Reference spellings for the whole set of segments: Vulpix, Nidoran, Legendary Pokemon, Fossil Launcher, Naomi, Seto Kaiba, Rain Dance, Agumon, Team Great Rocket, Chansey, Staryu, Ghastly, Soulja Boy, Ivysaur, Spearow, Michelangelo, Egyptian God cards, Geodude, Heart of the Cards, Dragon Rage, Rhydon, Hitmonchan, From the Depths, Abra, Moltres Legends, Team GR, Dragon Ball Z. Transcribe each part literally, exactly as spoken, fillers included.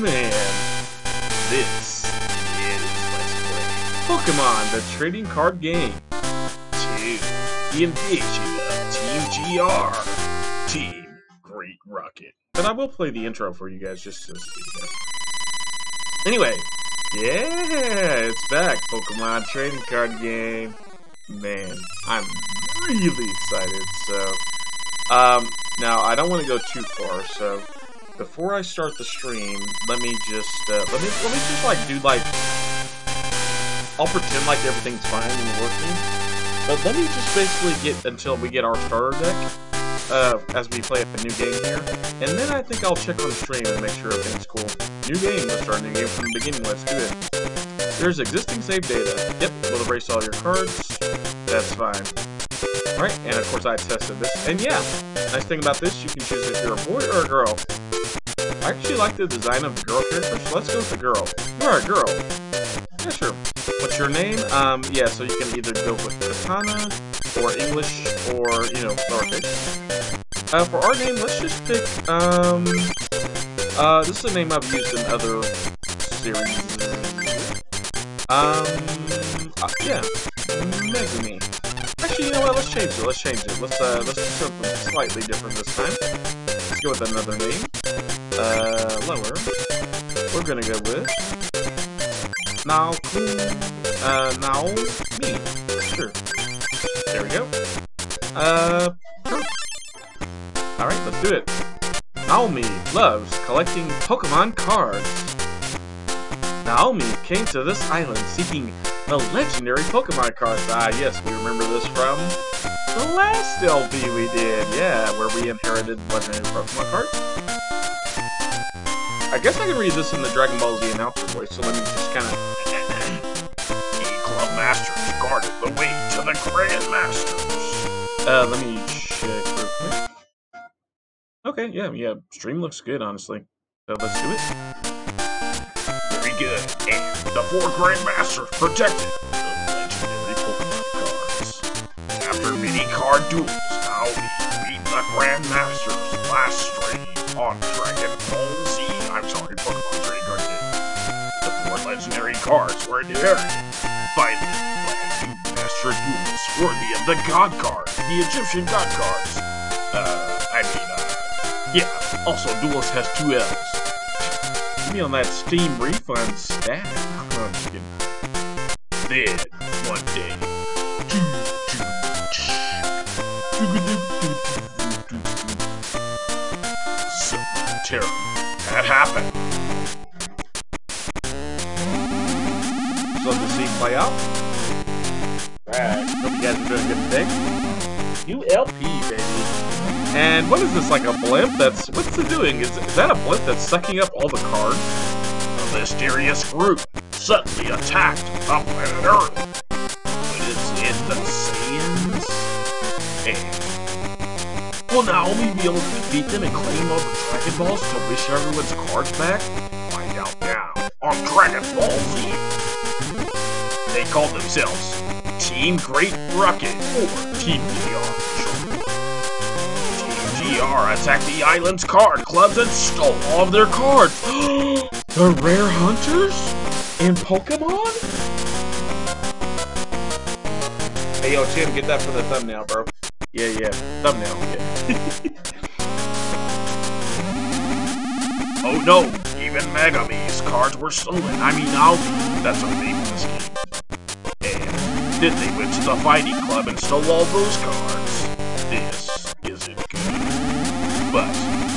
man, this is Let's Play Pokemon the Trading Card Game two, the invasion of Team G R, Team Great Rocket. And I will play the intro for you guys just so you know. Anyway, yeah, it's back, Pokemon Trading Card Game. Man, I'm really excited, so... Um, now, I don't want to go too far, so... Before I start the stream, let me just, uh, let me, let me just, like, do, like, I'll pretend like everything's fine and working, but let me just basically get, until we get our starter deck, uh, as we play a new game here, and then I think I'll check on the stream and make sure everything's cool. New game, let's start a new game from the beginning, let's do it. There's existing save data. Yep, we'll erase all your cards. That's fine. Alright, and of course I tested this, and yeah, nice thing about this, you can choose if you're a boy or a girl. I actually like the design of the girl character, so let's go with the girl. You are a girl. Yeah, sure. What's your name? Um, yeah, so you can either go with Katana, or English, or, you know, lowercase. Uh, for our name, let's just pick, um, uh, this is a name I've used in other series. Um, uh, yeah, Megumi. Actually, you know what, let's change it, let's change it. Let's, uh, let's do something slightly different this time. Let's go with another name. Uh, lower. We're gonna go with now, uh, now me. Sure. There we go. Uh, sure. All right, let's do it. Naomi loves collecting Pokemon cards. Naomi came to this island seeking the legendary Pokemon cards. Ah, yes, we remember this from the last L P we did. Yeah, where we inherited legendary Pokemon cards. I guess I can read this in the Dragon Ball Z announcer voice, so let me just kind of... E-Club Masters guarded the way to the Grandmasters. Uh, let me check real quick. Okay, yeah, yeah, stream looks good, honestly. So let's do it. Very good. And the four Grandmasters protected the legendary Pokemon cards. After many card duels, now we beat the Grandmasters last stream on Dragon Ball Z. I'm sorry, Pokemon Trading Card Game. The four legendary cards were inherited by the brand new master duels worthy of the God card, the Egyptian God cards. Uh, I mean, uh, yeah, also Duelist has two L's. Give me on that Steam refund stat. Oh, I'm kidding. Then, one day, something terrible. That happened. So let's see play out. Alright, hope you guys are doing good today. New L P, baby. And what is this, like a blimp? That's what's it doing? Is, is that a blimp that's sucking up all the cards? A mysterious group suddenly attacked the planet Earth. It is in the sands. And will Naomi be able to defeat them and claim all the Dragon Balls to wish everyone's cards back? Find out now on Dragon Ball Z. They call themselves Team Great Rocket, or Team G R for sure. Team G R attacked the island's card clubs and stole all of their cards. The Rare Hunters and Pokemon? Hey, yo, Tim, get that for the thumbnail, bro. Yeah, yeah, thumbnail, yeah. Oh no, even Megami's cards were stolen. I mean, I'll be, that's our name in this game. And then they went to the fighting club and stole all those cards. This isn't good. But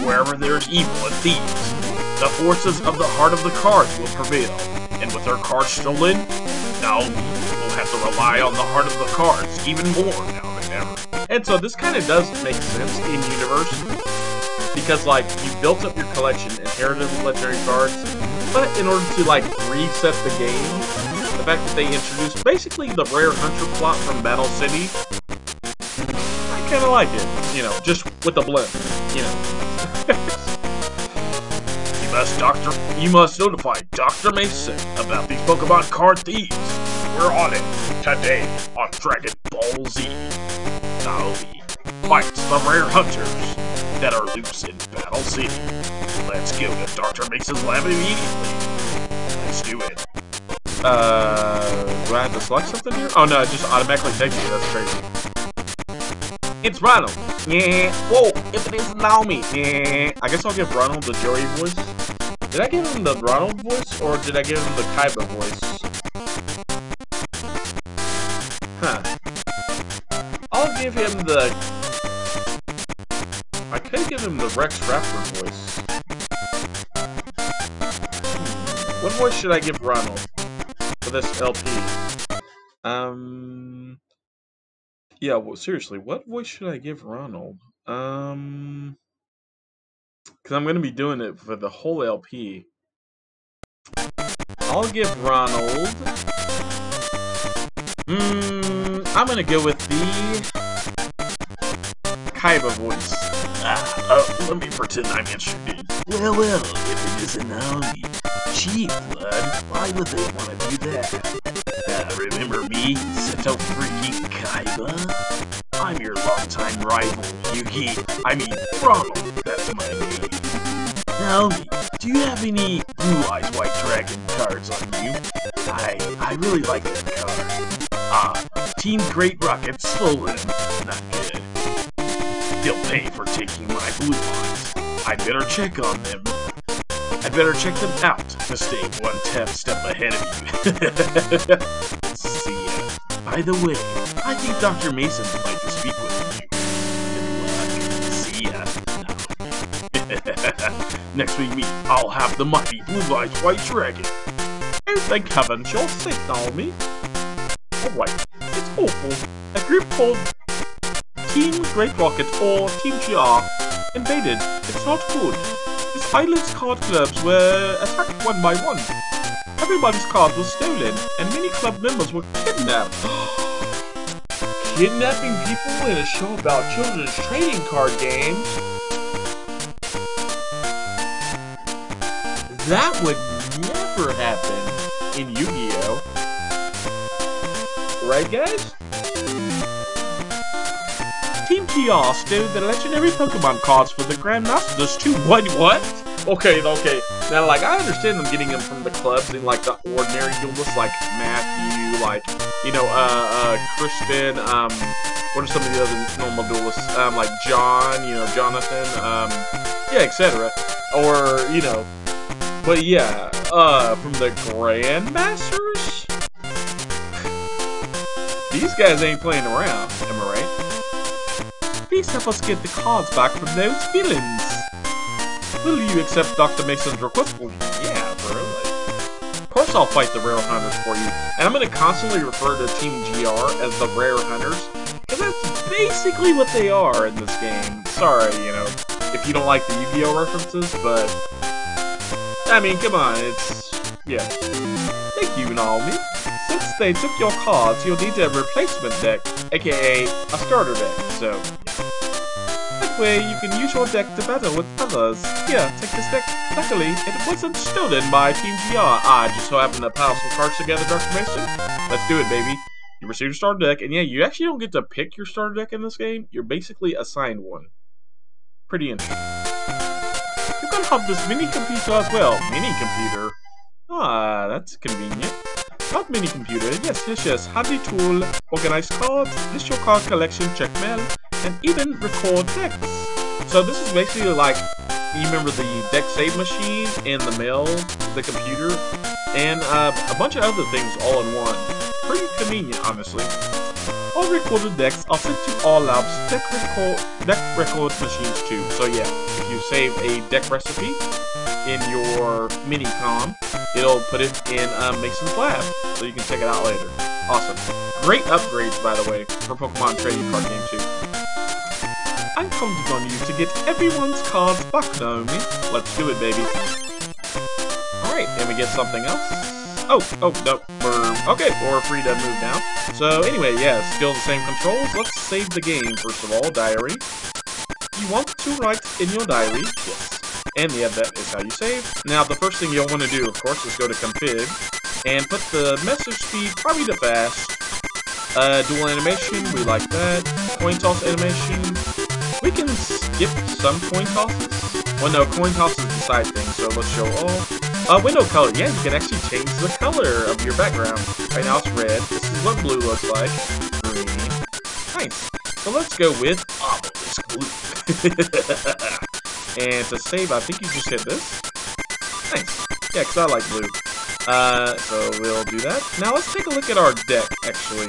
wherever there's evil and thieves, the forces of the Heart of the Cards will prevail. And with their cards stolen, now we'll have to rely on the Heart of the Cards even more now than ever. And so this kind of does make sense in universe, because like you built up your collection, inherited legendary cards, but in order to like reset the game, the fact that they introduced basically the Rare Hunter plot from Battle City, I kind of like it, you know, just with the blimp, you know. you must doctor, you must notify Doctor Mason about these Pokemon card thieves. We're on it today on Dragon Ball Z. Naomi fights the Rare Hunters that are loose in Battle City. Let's go to Doctor Mason's lab immediately. Let's do it. Uh, do I have to select something here? Oh no, it just automatically takes me. That's crazy. It's Ronald. Yeah. Whoa, if it is Naomi. Yeah. I guess I'll give Ronald the Joey voice. Did I give him the Ronald voice or did I give him the Kaiba voice? Give him the. I could give him the Rex Raptor voice. What voice should I give Ronald for this L P? Um. Yeah. Well, seriously, what voice should I give Ronald? Um. Because I'm going to be doing it for the whole L P. I'll give Ronald. Hmm. I'm going to go with the Kaiba voice. Ah, uh, let me pretend I'm interested. Well, well, if it isn't only cheap blood, why would they want to do that? Uh, remember me, Seto Freaking Kaiba? I'm your longtime rival, Yugi. I mean, Ronald, that's my name. Naomi, do you have any Blue-Eyes White Dragon cards on you? I, I really like that card. Ah, Team Great Rocket stolen. Not good. They'll pay for taking my blue eyes. I better check on them. I better check them out to stay one tenth step ahead of you. See ya. By the way, I think Doctor Mason would like to speak with you. Good luck. See ya. No. Next we meet, I'll have the mighty Blue-Eyes White Dragon. And thank heaven you'll sit on me. Alright, it's awful. A group called Team Great Rocket, or Team G R, invaded. It's not good. His island's card clubs were attacked one by one. Everybody's cards were stolen, and many club members were kidnapped. Kidnapping people in a show about children's trading card games? That would never happen in Yu-Gi-Oh! Right, guys? Team T R stole the legendary Pokemon cards for the Grandmasters too. What? What? Okay, okay. Now, like, I understand them getting them from the clubs and, like, the ordinary duelists, like Matthew, like, you know, uh, uh, Kristen, um, what are some of the other normal duelists? Um, like John, you know, Jonathan, um, yeah, et cetera. Or, you know, but yeah, uh, from the Grandmasters? These guys ain't playing around, am I right? Please help us get the cards back from those villains. Will you accept Doctor Mason's request? Well, yeah, bro. Like, of course I'll fight the Rare Hunters for you. And I'm going to constantly refer to Team G R as the Rare Hunters, because that's basically what they are in this game. Sorry, you know, if you don't like the Yu-Gi-Oh references, but... I mean, come on, it's... yeah. Thank you, Naomi. Since they took your cards, you'll need a replacement deck, aka a starter deck, so... that way you can use your deck to battle with others. Here, take this deck. Luckily, it wasn't stolen by Team G R. I just so happened to pile some cards together, Doctor Mason. Let's do it, baby. You receive your starter deck, and yeah, you actually don't get to pick your starter deck in this game. You're basically assigned one. Pretty interesting. You can have this mini computer as well. Mini computer? Ah, that's convenient. Not mini computer, yes, yes, yes, handy tool, organize cards, list your card collection, check mail, and even record decks. So this is basically like, you remember the deck save machine, and the mail, the computer, and uh, a bunch of other things all in one. Pretty convenient, honestly. All recorded decks are sent to all labs, deck record, deck record machines too. So yeah, if you save a deck recipe in your mini-com, it'll put it in um, Mason's lab, so you can check it out later. Awesome. Great upgrades, by the way, for Pokemon Trading Card Game too. I'm counting on you to get everyone's cards back, Naomi. Let's do it, baby. Alright, and we get something else. Oh, oh, no, we're... okay, we're free to move now. So, anyway, yeah, still the same controls. Let's save the game, first of all. Diary. You want to write in your diary? Yes. And yeah, that is how you save. Now, the first thing you'll want to do, of course, is go to config and put the message speed probably to fast. Uh, dual animation, we like that. Coin toss animation. We can skip some coin tosses. Well, no, coin toss is the side thing, so let's show all. Uh, window color. Yeah, you can actually change the color of your background. Right now it's red. This is what blue looks like. Green. Nice. So let's go with Obelisk Blue. And to save, I think you just hit this. Nice. Yeah, because I like blue. Uh, so we'll do that. Now let's take a look at our deck, actually.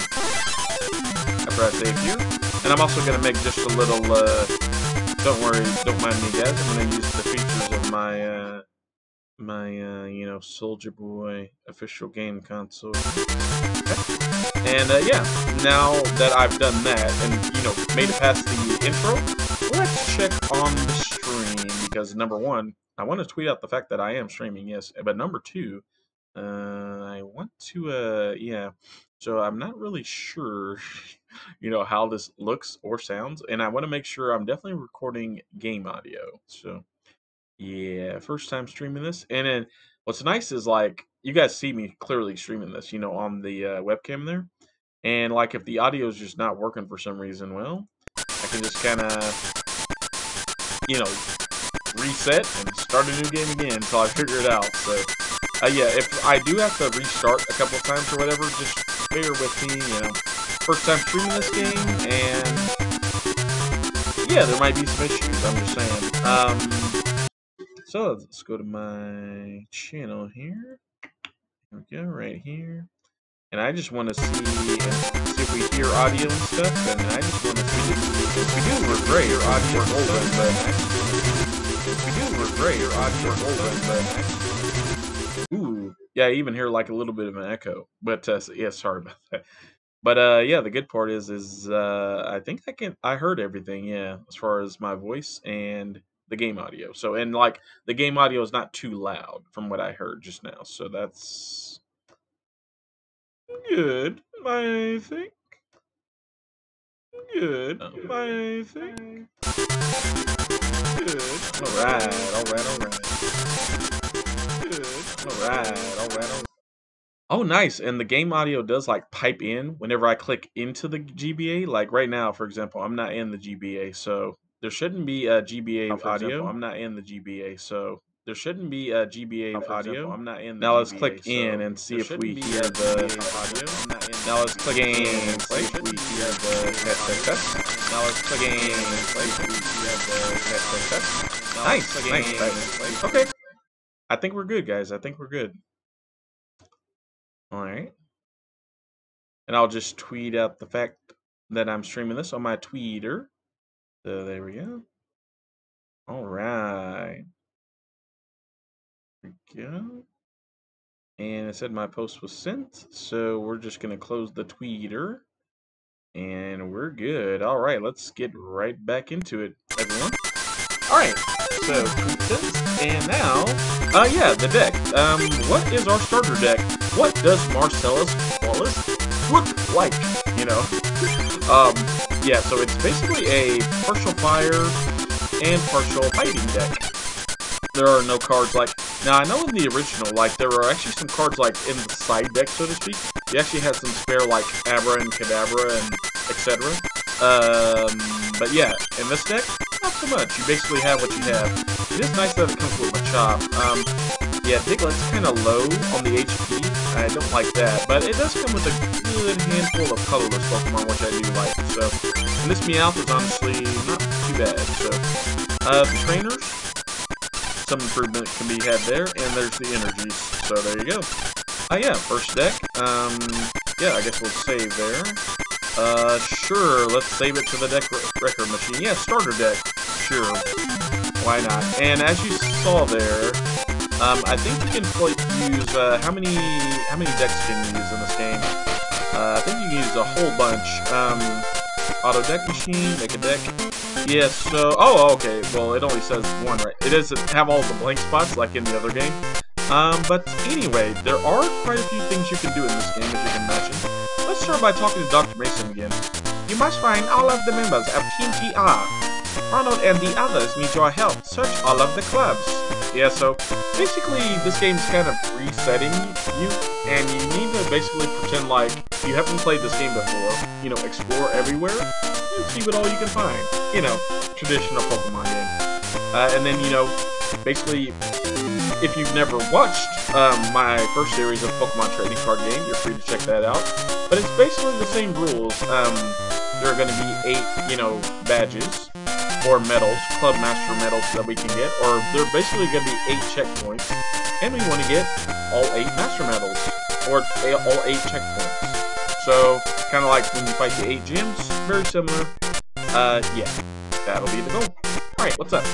After I save you. And I'm also going to make just a little, uh, don't worry, don't mind me, guys. I'm going to use the features of my, uh, my, uh, you know, Soulja Boy official game console. Okay. And, uh, yeah, now that I've done that and, you know, made it past the intro, let's check on the stream. Because, number one, I want to tweet out the fact that I am streaming, yes. But, number two, uh, I want to, uh, yeah. So I'm not really sure, you know, how this looks or sounds, and I want to make sure I'm definitely recording game audio. So, yeah, first time streaming this, and then what's nice is like you guys see me clearly streaming this, you know, on the uh, webcam there, and like if the audio is just not working for some reason, well, I can just kind of, you know, reset and start a new game again until I figure it out. So, uh, yeah, if I do have to restart a couple of times or whatever, just bear with me, you know, first time streaming this game, and yeah, there might be some issues, I'm just saying. Um, so let's go to my channel here, here we go, right here, and I just want to see, see if we hear audio and stuff, and I just want to see if we do, we're great, or audio or golden, but if we do, we're great, or audio or golden, but ooh. Yeah, I even hear like a little bit of an echo, but uh, yeah, sorry about that. But uh, yeah, the good part is, is uh, I think I can, I heard everything, yeah, as far as my voice and the game audio. So, and like the game audio is not too loud from what I heard just now, so that's good, I think. Good, I think. Good. All right, all right, all right. Alright, alright. Oh, nice. And the game audio does like pipe in whenever I click into the G B A. Like right now, for example, I'm not in the G B A, so there shouldn't be a G B A for audio. Example, I'm not in the G B A, so there shouldn't be a G B A for audio. Example, I'm not in. The now G B A, let's click so in and see if we hear the audio. I'm not in. Now let's click in and see if we hear the. Now let's click in and see if we hear the. Nice, nice, nice. Okay. I think we're good, guys. I think we're good. All right. And I'll just tweet out the fact that I'm streaming this on my Twitter. So there we go. All right. There we go. And it said my post was sent. So we're just going to close the Twitter. And we're good. All right. Let's get right back into it, everyone. All right. So, tweet this, and now, uh, yeah, the deck. Um, what is our starter deck? What does Marcellus Wallace look like? You know? Um, yeah, so it's basically a partial fire and partial fighting deck. There are no cards like, now I know in the original, like, there are actually some cards, like, in the side deck, so to speak. You actually had some spare, like, Abra and Kadabra and et cetera. Um, but yeah, in this deck, not so much. You basically have what you have. It is nice that it comes with Machop. Um, yeah, Diglett's kind of low on the H P. I don't like that, but it does come with a good handful of colorless Pokemon, which I do like. So, and this Meowth is honestly not too bad. So, uh, the trainers, some improvement can be had there, and there's the energies. So there you go. Oh uh, yeah, first deck. Um, yeah, I guess we'll save there. Uh, sure, let's save it to the deck record machine. Yeah, starter deck. Sure. Why not? And as you saw there, um, I think you can play, use, uh, how many, how many decks can you use in this game? Uh, I think you can use a whole bunch. Um, auto deck machine, make a deck. Yeah, so, oh, okay, well, it only says one, right? It doesn't have all the blank spots like in the other game. Um, but anyway, there are quite a few things you can do in this game, as you can imagine. Let's start by talking to Doctor Mason again. You must find all of the members of Team G R. Ronald and the others need your help. Search all of the clubs. Yeah, so basically this game's kind of resetting you, and you need to basically pretend like you haven't played this game before. You know, explore everywhere and see what all you can find. You know, traditional Pokemon game. Uh, and then, you know, basically, if you've never watched um, my first series of Pokemon Trading Card Game, you're free to check that out. But it's basically the same rules. Um, there are going to be eight, you know, badges or medals, Club Master medals that we can get, or they're basically going to be eight checkpoints, and we want to get all eight Master medals, or all eight checkpoints. So, kind of like when you fight the eight gyms, very similar. Uh, yeah, that'll be the goal. Alright, what's up?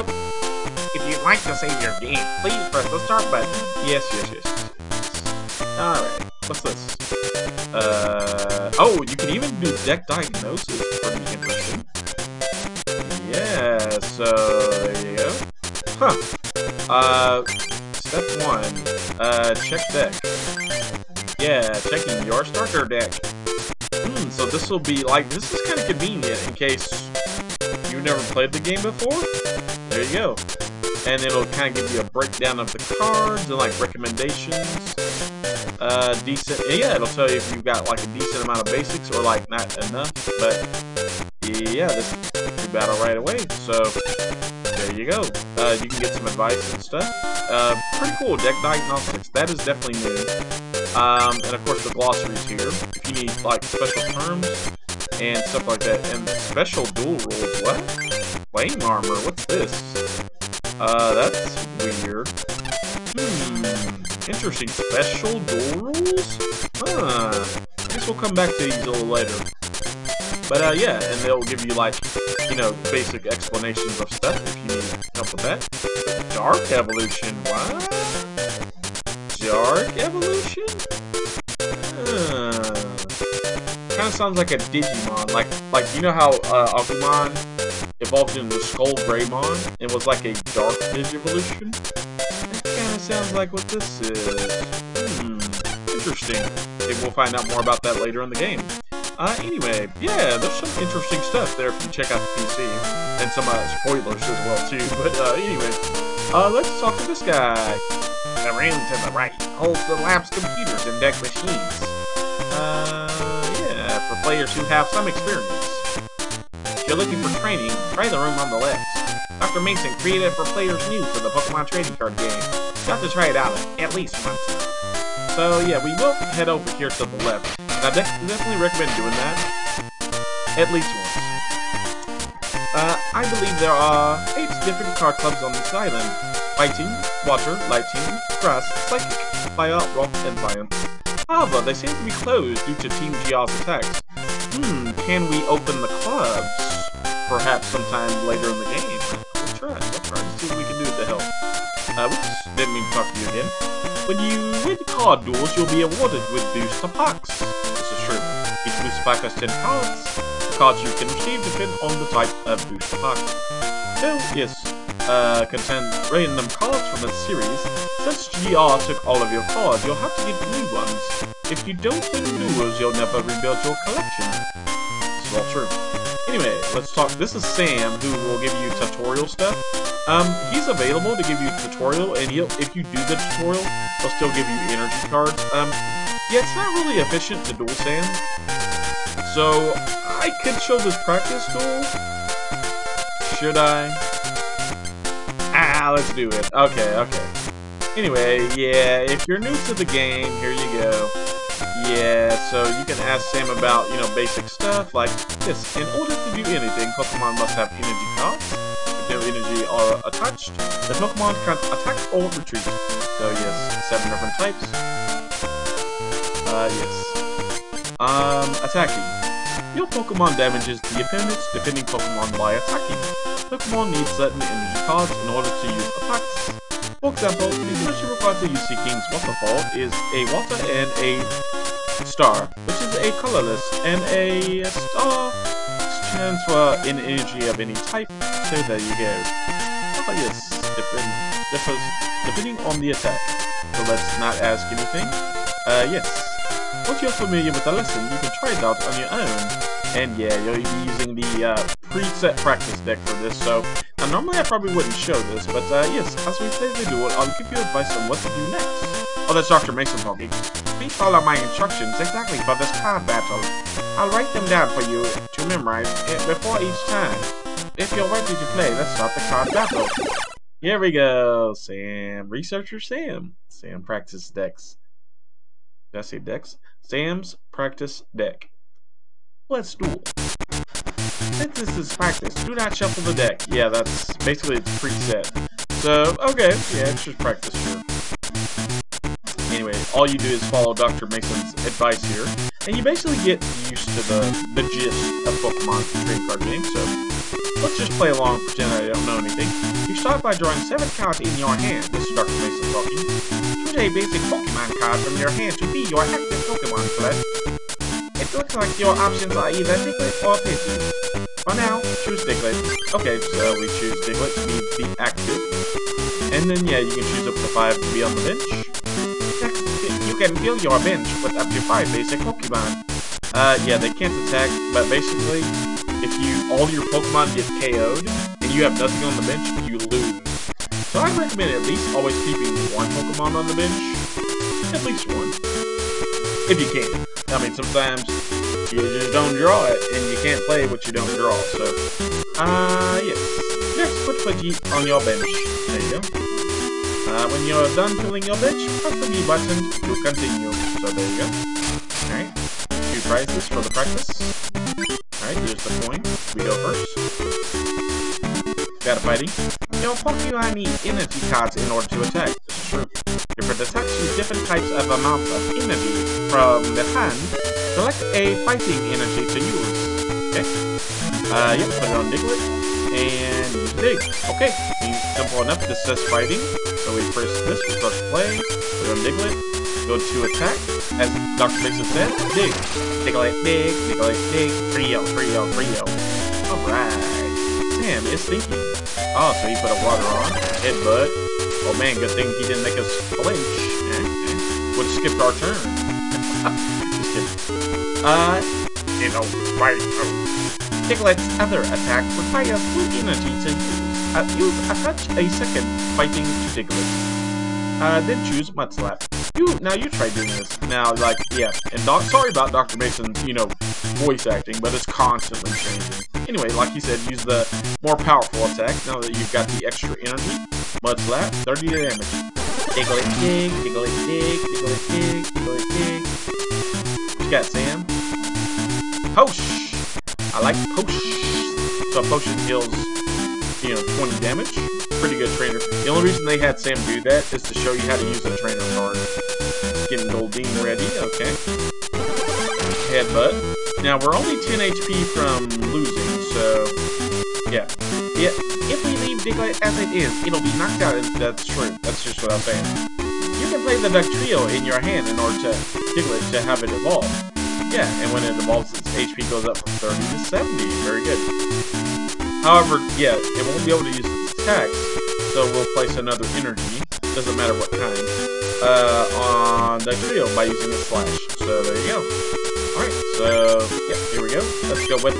Oh. If you'd like to save your game, please press the start button. Yes, yes, yes. yes. Alright, what's this? Uh, oh, you can even do deck diagnosis. Pretty interesting. Yeah, so there you go. Huh. Uh, step one. Uh, check deck. Yeah, checking your starter deck. Hmm, so this will be like, this is kind of convenient in case you've never played the game before. There you go. And it'll kind of give you a breakdown of the cards and like recommendations. Uh, decent, yeah, it'll tell you if you've got like a decent amount of basics or like not enough, but yeah, this battle right away, so there you go. Uh, you can get some advice and stuff. Uh, pretty cool, deck diagnostics. That is definitely new. Um, and of course the glossaries here, if you need like special terms and stuff like that. And special dual rules. What? Flame armor. What's this? Uh, that's weird. Hmm. Interesting. Special dual rules? Huh. I guess we'll come back to these a little later. But, uh, yeah, and they'll give you, like, you know, basic explanations of stuff if you need help with that. Dark Evolution, what? Dark Evolution? Uh, kind of sounds like a Digimon. Like, like you know how uh, Agumon evolved into Skull Greymon and was like a Dark Digivolution? That kind of sounds like what this is. Hmm, interesting. I think we'll find out more about that later in the game. Uh, anyway, yeah, there's some interesting stuff there if you check out the P C, and some uh, spoilers as well too, but uh, anyway, uh, let's talk to this guy. The room to the right holds the lab's computers and deck machines. Uh, yeah, for players who have some experience. If you're looking for training, try the room on the left. Doctor Mason created for players new to the Pokemon Trading Card Game. Got to try it out at least once. So yeah, we will head over here to the left. I de definitely recommend doing that, at least once. Uh, I believe there are eight different card clubs on this island. Fighting, Water, Lighting, Grass, Psychic, Fire, Rock, and Science. However, they seem to be closed due to Team G R's attacks. Hmm, can we open the clubs? Perhaps sometime later in the game. We'll try, we'll try to see what we can do with the help. Uh, whoops, didn't mean to talk to you again. When you win card duels, you'll be awarded with booster packs. This is true. Each booster pack has ten cards. The cards you can receive depend on the type of booster pack. So, yes, uh, contain random cards from the series. Since G R took all of your cards, you'll have to get new ones. If you don't win duels, you'll never rebuild your collection. This is all true. Anyway, let's talk. This is Sam, who will give you tutorial stuff. Um, he's available to give you a tutorial, and he'll, if you do the tutorial, he'll still give you energy cards. Um, yeah, it's not really efficient to duel Sam, so I could show this practice duel. Should I? Ah, let's do it. Okay, okay. Anyway, yeah, if you're new to the game, here you go. Yeah, so you can ask Sam about, you know, basic stuff like this. In order to do anything, Pokemon must have energy cards. No energy are attached, the Pokemon can attack or retreat. So yes, seven different types. Uh, yes. Um, attacking. Your Pokemon damages the opponent's defending Pokemon by attacking. Pokemon need certain energy cards in order to use attacks. For example, the energy required to use Seeking's Waterfall is a water and a star, which is a colorless, and a star transfer in energy of any type. So there you go. Oh yes, depend, differs, depending on the attack. So let's not ask anything. Uh, yes. Once you're familiar with the lesson, you can try it out on your own. And yeah, you'll be using the uh, preset practice deck for this, so... Now normally I probably wouldn't show this, but uh, yes, as we play the duel, I'll give you advice on what to do next. Oh, that's Doctor Mason talking. Please follow my instructions exactly for this card battle. I'll write them down for you to memorize it before each time. If you're worthy to play, let's stop the card battle. Here we go, Sam. Researcher Sam. Sam practice decks. Did I say decks? Sam's practice deck. Let's do it. Since this is practice, do not shuffle the deck. Yeah, that's basically it's preset. So, okay, yeah, it's just practice, sure. Anyway, all you do is follow Doctor Mason's advice here, and you basically get used to the, the gist of Pokemon Trading Card Game, so let's just play along and pretend I don't know anything. You start by drawing seven cards in your hand. This is Doctor Mason talking. Choose a basic Pokemon card from your hand to be your active Pokemon select. It looks like your options are either Diglett or Pidgey. For now, choose Diglett. Okay, so we choose Diglett to be the active. And then, yeah, you can choose up to five to be on the bench. You can fill your bench with up to five basic Pokemon. Uh, yeah, they can't attack, but basically, if you all your Pokemon get K O'd and you have nothing on the bench, you lose. So I recommend at least always keeping one Pokemon on the bench, at least one, if you can. I mean, sometimes you just don't draw it, and you can't play what you don't draw. So, uh, yes. Next, put Pidgey on your bench. There you go. Uh, when you're done filling your bench, press the B button to continue. So there you go. Alright. Two prizes for the practice. Alright, here's the coin. We go first. Gotta fighting. Your Pokemon need energy cards in order to attack. This is true. Different attacks use different types of amount of energy from the hand. Select a fighting energy to use. Okay. Uh, yep, put it on Diglett. And dig. Okay, simple enough. This says fighting. So we press this, we start to play, we go Diglett, go to attack. As Doctor Mason said, dig. Diglett, dig, Diglett, dig, three oh, three oh, three oh. Alright. Sam is thinking. Oh, so he put a water on, headbutt. Oh man, good thing he didn't make us flinch. Would have skipped our turn. Just kidding. Uh, you know, fight. Diglett's other attack requires full energy to use. Uh, use attach a second fighting to Diglett. Uh, then choose Mudslap. You now you try doing this. Now, like, yeah. And doc, sorry about Doctor Mason's, you know, voice acting, but it's constantly changing. Anyway, like he said, use the more powerful attack now that you've got the extra energy. Mudslap, thirty damage. Diglett dig, Diglett dig, Diglett dig, Diglett dig. What you got, Sam? Hosh! I like Potion. So Potion heals, you know, twenty damage. Pretty good trainer. The only reason they had Sam do that is to show you how to use the trainer card. Getting Goldeen ready, okay. Headbutt. Now, we're only ten H P from losing, so, yeah. yeah. If we leave Diglett as it is, it'll be knocked out. That's true. That's just what I'm saying. You can play the Ductrio in your hand in order to Diglett to have it evolve. Yeah, and when it evolves, its H P goes up from thirty to seventy. Very good. However, yeah, it won't be able to use its attacks, so we'll place another energy, doesn't matter what kind, uh, on the trio by using a slash. So there you go. Alright, so, yeah, here we go. Let's go with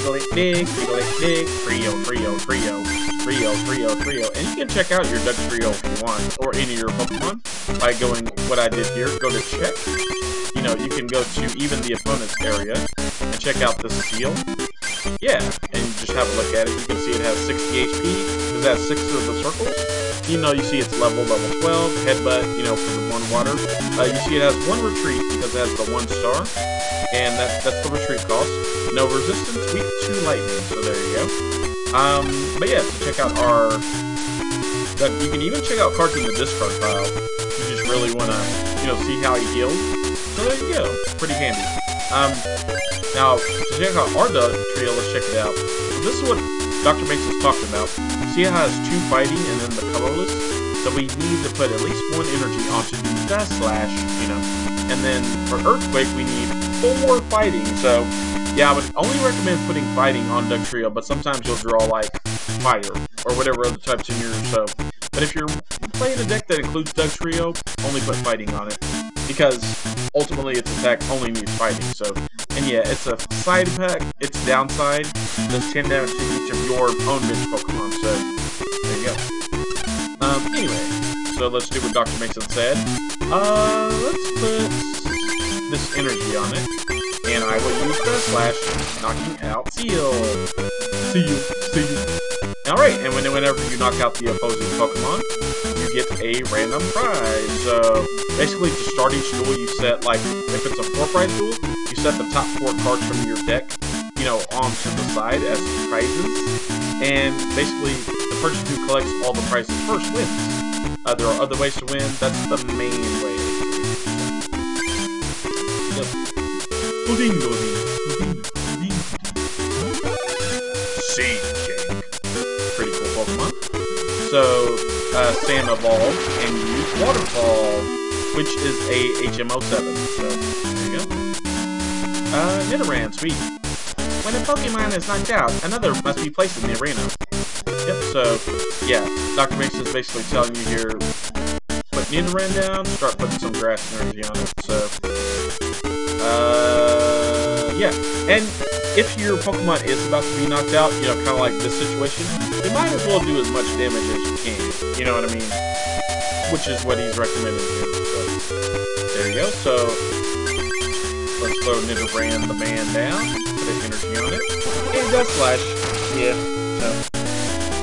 Diglett dig, Diglett dig, trio, trio, trio, trio, trio, trio. And you can check out your Ductrio if you want, or any of your Pokemon, by going, what I did here, go to check. You know, you can go to even the opponent's area and check out the seal. Yeah, and just have a look at it. You can see it has sixty H P, because that has six of the circles. You know, you see it's level, level twelve, headbutt, you know, for the one water. Uh, you see it has one retreat, because it has the one star. And that, that's the retreat cost. No resistance, weak to lightning, so there you go. Um, but yeah, so check out our... You can even check out cards in the discard pile. You just really want to, you know, see how he heals. So there you go. Pretty handy. Um, now, to check out our Ductrio, let's check it out. So this is what Doctor Mason's talking about. See how it has two fighting and then the colorless? So we need to put at least one energy onto the Dust Slash, you know. And then for Earthquake, we need four fighting. So, yeah, I would only recommend putting fighting on Ductrio, but sometimes you'll draw, like, fire or whatever other types in your so. But if you're playing a deck that includes Ductrio, only put fighting on it. Because ultimately its attack only needs fighting, so. And yeah, it's a side pack, it's downside, does ten damage to each of your own bench Pokemon, so there you go. Um, anyway, so let's do what Doctor Mason said. Uh, let's put this energy on it. and I would use Burst Slash, knocking out Seal. Seal, Seal. Alright, and whenever you knock out the opposing Pokemon, you get a random prize. So, basically, to start each duel, you set, like, if it's a four-prize duel, you set the top four cards from your deck, you know, onto the side as prizes. And, basically, the person who collects all the prizes first wins. Uh, there are other ways to win. That's the main way. Yep. Ding, ding, ding, ding. Seed Cake. Pretty cool Pokemon. So, uh, Sam evolved and used Waterfall, which is a H M O seven. So, there you go. Uh, Nidoran, sweet. When a Pokemon is knocked out, another must be placed in the arena. Yep, so, yeah. Doctor Mason is basically telling you here, put Nidoran down, start putting some grass and energy on it, so. Uh, yeah. And if your Pokemon is about to be knocked out, you know, kind of like this situation, you might as well do as much damage as you can. You know what I mean? Which is what he's recommended here. So, there you go, so. Let's throw Nidoran the man down. Energy on it, and Death Slash, yeah, so,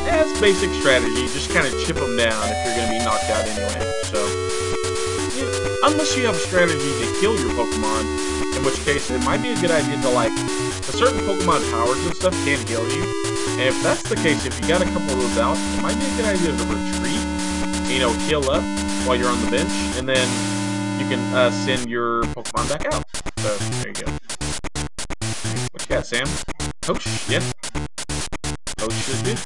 that's basic strategy, just kind of chip them down if you're going to be knocked out anyway, so, yeah. Unless you have a strategy to kill your Pokemon, in which case it might be a good idea to, like, a certain Pokemon powers and stuff can heal you, and if that's the case, if you got a couple of those out, it might be a good idea to retreat, you know, heal up while you're on the bench, and then you can uh, send your Pokemon back out, so, there you go. Yeah, Sam. Coach, yeah. Coach is good.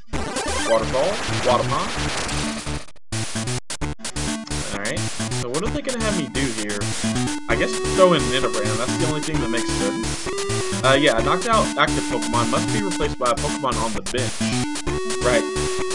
Waterfall, water pond. Alright, so what are they gonna have me do here? I guess throw in Nidoran, that's the only thing that makes sense. Uh, yeah, a knocked out active Pokemon must be replaced by a Pokemon on the bench. Right,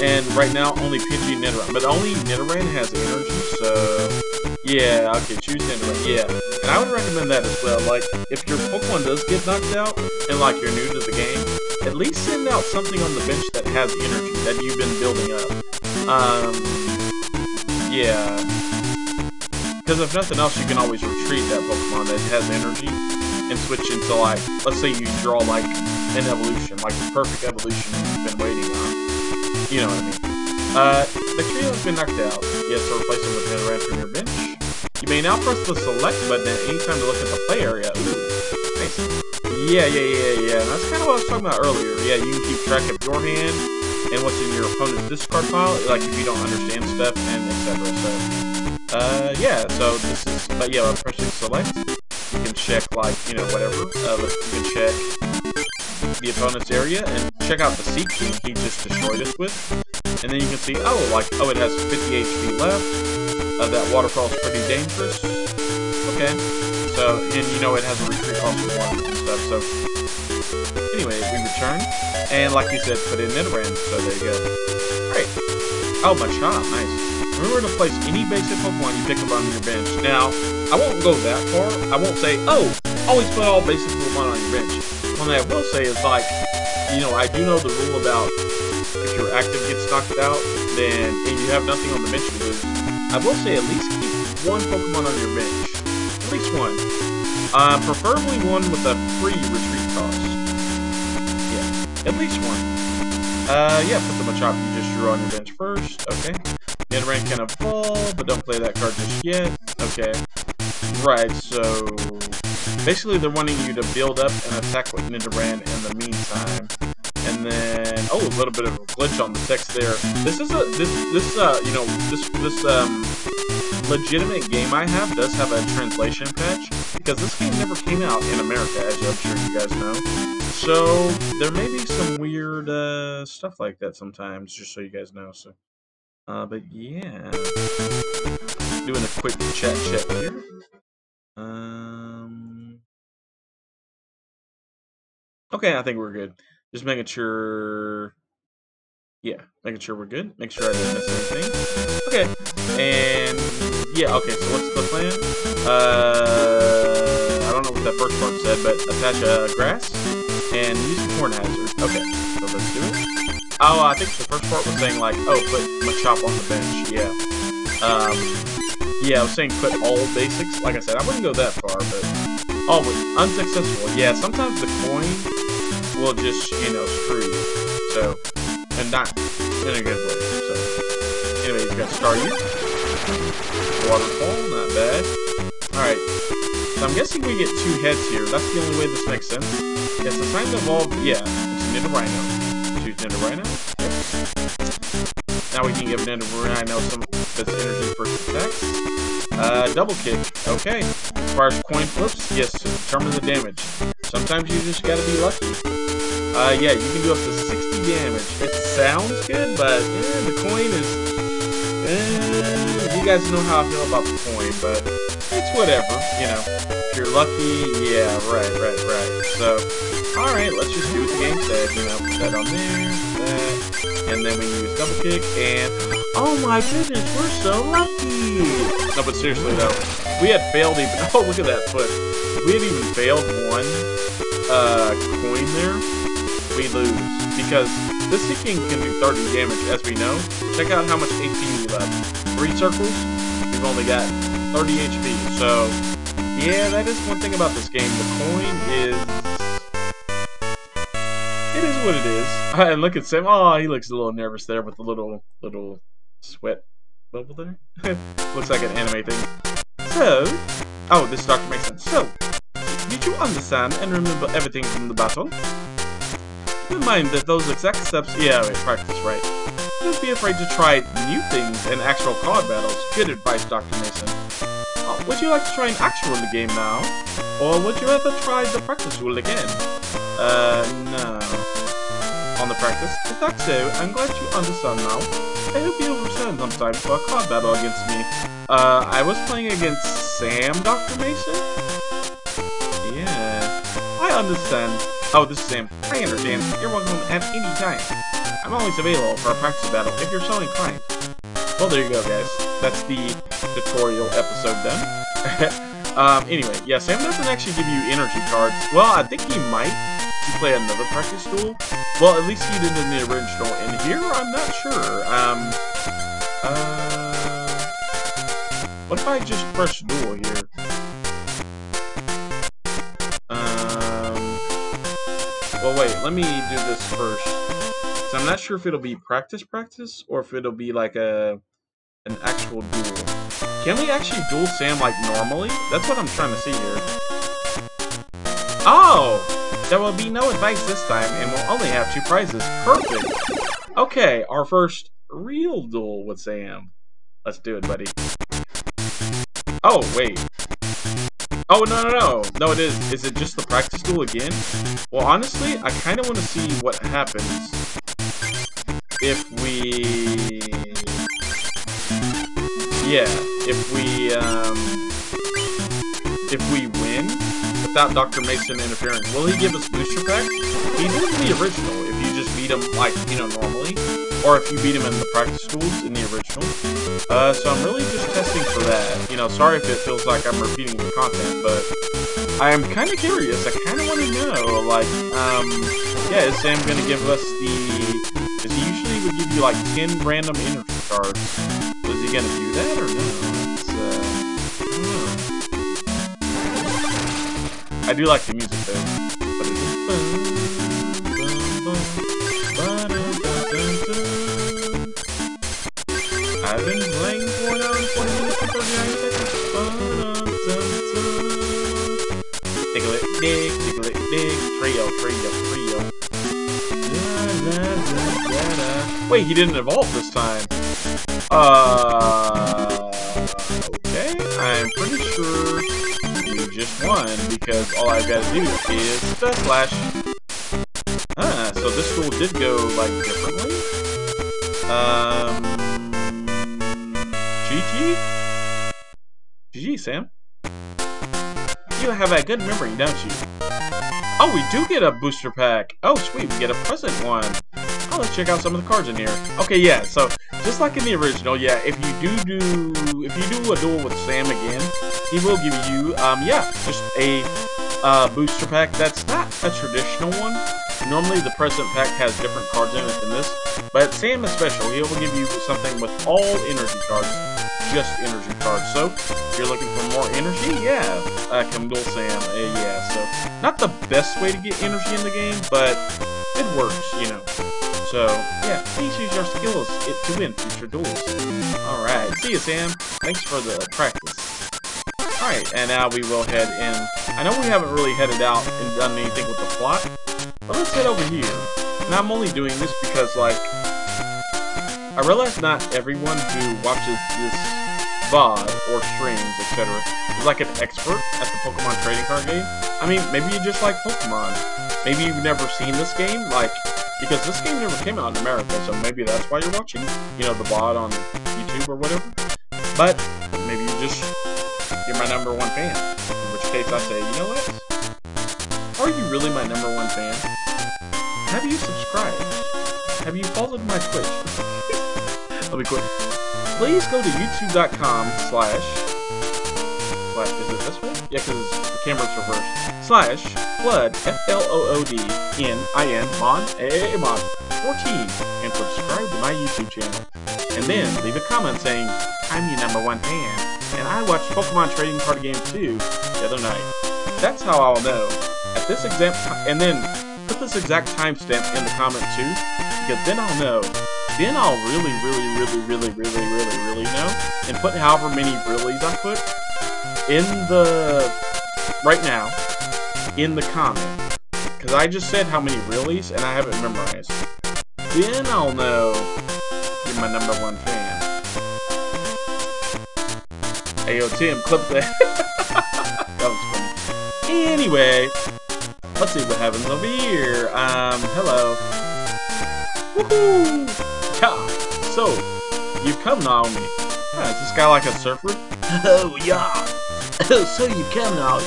and right now only Pidgey and Nidoran, but only Nidoran has energy, so... Yeah, okay, choose Nidoran, yeah. And I would recommend that as well, like, if your Pokemon does get knocked out, and like, you're new to the game, at least send out something on the bench that has energy that you've been building up. Um, yeah. Because if nothing else, you can always retreat that Pokemon that has energy, and switch into like, let's say you draw like, an evolution, like the perfect evolution you've been waiting on. You know what I mean. Uh, the trio has been knocked out. Yes, so replace them with Nidoran from your bench. You may now press the select button at any time to look at the play area. Ooh, nice. Yeah, yeah, yeah, yeah. And that's kind of what I was talking about earlier. Yeah, you can keep track of your hand and what's in your opponent's discard pile, like if you don't understand stuff and et cetera. So, uh, yeah. So this is, but yeah, pressing select, you can check like you know whatever. Uh, you can check the opponent's area and check out the seat key he just destroyed us with. And then you can see, oh, like, oh, it has fifty H P left. Uh, that waterfall's pretty dangerous. Okay. So, and you know it has a retreat cost of one and stuff, so. Anyway, we return. And like you said, put in Nidoran, so there you go. Alright. Oh, Machop, nice. Remember to place any basic Pokemon you pick up on your bench. Now, I won't go that far. I won't say, oh, always put all basic Pokemon on your bench. One thing I will say is, like, you know, I do know the rule about... If your active gets knocked out, then and you have nothing on the bench to lose, I will say at least keep one Pokemon on your bench. At least one. Uh, preferably one with a free retreat cost. Yeah, at least one. Uh, yeah, put the Machop you just drew on your bench first. Okay. Nidoran can evolve, but don't play that card just yet. Okay. Right, so... Basically, they're wanting you to build up and attack with Nidoran in the meantime. And then, oh, a little bit of a glitch on the text there. This is a, this, this, uh, you know, this, this, um, legitimate game I have does have a translation patch, because this game never came out in America, as I'm sure you guys know. So, there may be some weird, uh, stuff like that sometimes, just so you guys know, so. Uh, but yeah. Doing a quick chat check here. Um. Okay, I think we're good. Just making sure, yeah, making sure we're good. Make sure I didn't miss anything. Okay, and yeah, okay, so what's the plan? Uh, I don't know what that first part said, but attach a grass and use the corn hazard. Okay, so let's do it. Oh, I think the first part was saying like, oh, put Machop on the bench, yeah. Um, yeah, I was saying put all basics. Like I said, I wouldn't go that far, but Always unsuccessful. Yeah, sometimes the coin will just, you know, screw you. So, and not in a good way. So, anyway, you got Staryu. Waterfall, not bad. Alright, so I'm guessing we get two heads here. That's the only way this makes sense. It's a sign to evolve. Yeah, it's Nidorino. Choose Nidorino. Now we can give Nidorino some of its energy for attacks. Uh, double kick. Okay. As far as coin flips, yes, determine the damage. Sometimes you just gotta be lucky. Uh, yeah, you can do up to sixty damage. It sounds good, but yeah, the coin is... Eh, you guys know how I feel about the coin, but it's whatever, you know. If you're lucky, yeah, right, right, right. So, alright, let's just do what the game said, you know, put that on there, that. And then we use double kick, and oh my goodness, we're so lucky! No, but seriously though, we had failed even. Oh, look at that foot! If we had even failed one uh, coin there, we lose because this thing can do thirty damage, as we know. Check out how much H P we left. Three circles, we've only got thirty H P. So yeah, that is one thing about this game. The coin is. It is what it is. And look at Sam. Oh, he looks a little nervous there with the little little sweat bubble there. Looks like an anime thing. So, oh, this is Doctor Mason. So, did you understand and remember everything from the battle? Keep in mind that those exact steps. Yeah, wait, practice right. Don't be afraid to try new things in actual card battles. Good advice, Doctor Mason. Oh, would you like to try an actual game now, or would you rather try the practice rule again? Uh, no. On the practice? If that's so, I'm glad you understand now. I hope you will return sometime for a card battle against me. Uh, I was playing against Sam, Doctor Mason? Yeah. I understand. Oh, this is Sam. I understand. You're welcome at any time. I'm always available for a practice battle if you're so inclined. Well, there you go, guys. That's the tutorial episode done. um, anyway, yeah, Sam doesn't actually give you energy cards. Well, I think he might. You play another practice duel? Well, at least he did in the original, and here I'm not sure. Um, uh, what if I just press duel here? Um, well, wait, let me do this first. So I'm not sure if it'll be practice practice, or if it'll be like a an actual duel. Can we actually duel Sam like normally? That's what I'm trying to see here. Oh! There will be no advice this time, and we'll only have two prizes. Perfect! Okay, our first real duel with Sam. Let's do it, buddy. Oh, wait. Oh, no, no, no. No, it is. Is it just the practice duel again? Well, honestly, I kind of want to see what happens if we... Yeah, if we, um... if we win... without Doctor Mason interference. Will he give us booster packs? He did in the original if you just beat him like, you know, normally. Or if you beat him in the practice duels in the original. Uh, so I'm really just testing for that. You know, sorry if it feels like I'm repeating the content, but I am kind of curious. I kind of want to know, like, um, yeah, is Sam going to give us the... Because he usually would give you like ten random energy cards. So is he going to do that or no? I do like the music though. I've been playing for now twenty minutes and thirty-nine seconds. Tickle it dig, tickle it dig, trio, trio, trio. Wait, he didn't evolve this time. Uh, okay, I'm pretty sure. Just one, because all I've got to do is the slash. Ah, so this school did go, like, differently? Um... G G? G G, Sam. You have a good memory, don't you? Oh, we do get a booster pack! Oh, sweet, we get a present one! Oh, let's check out some of the cards in here. Okay, yeah, so, just like in the original, yeah, if you do do... if you do a duel with Sam again, he will give you, um, yeah, just a uh, booster pack that's not a traditional one. Normally, the present pack has different cards in it than this, but Sam is special. He will give you something with all energy cards. just energy cards. So if you're looking for more energy, yeah, uh, Chemical Sam, uh, yeah. So not the best way to get energy in the game, but it works, you know. So yeah, please use your skills to win future duels. All right, see you, Sam. Thanks for the practice. All right, and now we will head in. I know we haven't really headed out and done anything with the plot, but let's head over here. And I'm only doing this because, like, I realize not everyone who watches this V O D or streams, et cetera, is like an expert at the Pokemon Trading Card Game. I mean, maybe you just like Pokemon. Maybe you've never seen this game, like, because this game never came out in America, so maybe that's why you're watching, you know, the V O D on YouTube or whatever. But maybe you just, you're my number one fan. In which case I say, you know what? Are you really my number one fan? Have you subscribed? Have you followed my Twitch? I'll be quick. Please go to youtube dot com slash... slash, is it this way? Yeah, because the camera's reversed. Slash flood, F L O O D N I N, mon, A A A mon, fourteen, and subscribe to my YouTube channel. And then leave a comment saying, I'm your number one fan, and I watched Pokemon Trading Card Game two the other night. That's how I'll know. At this exact time, and then put this exact timestamp in the comment too, because then I'll know. Then I'll really, really, really, really, really, really, really know, and put however many reallys I put in the right now in the comment, because I just said how many reallys and I haven't memorized. Then I'll know you're my number one fan. Hey, yo, Tim, clip that. That was funny. Anyway, let's see what happens over here. Um, hello. Woohoo! Yeah. So, you've come, Naomi. Huh, is this guy like a surfer? Oh, yeah. Oh, so you've come, Naomi.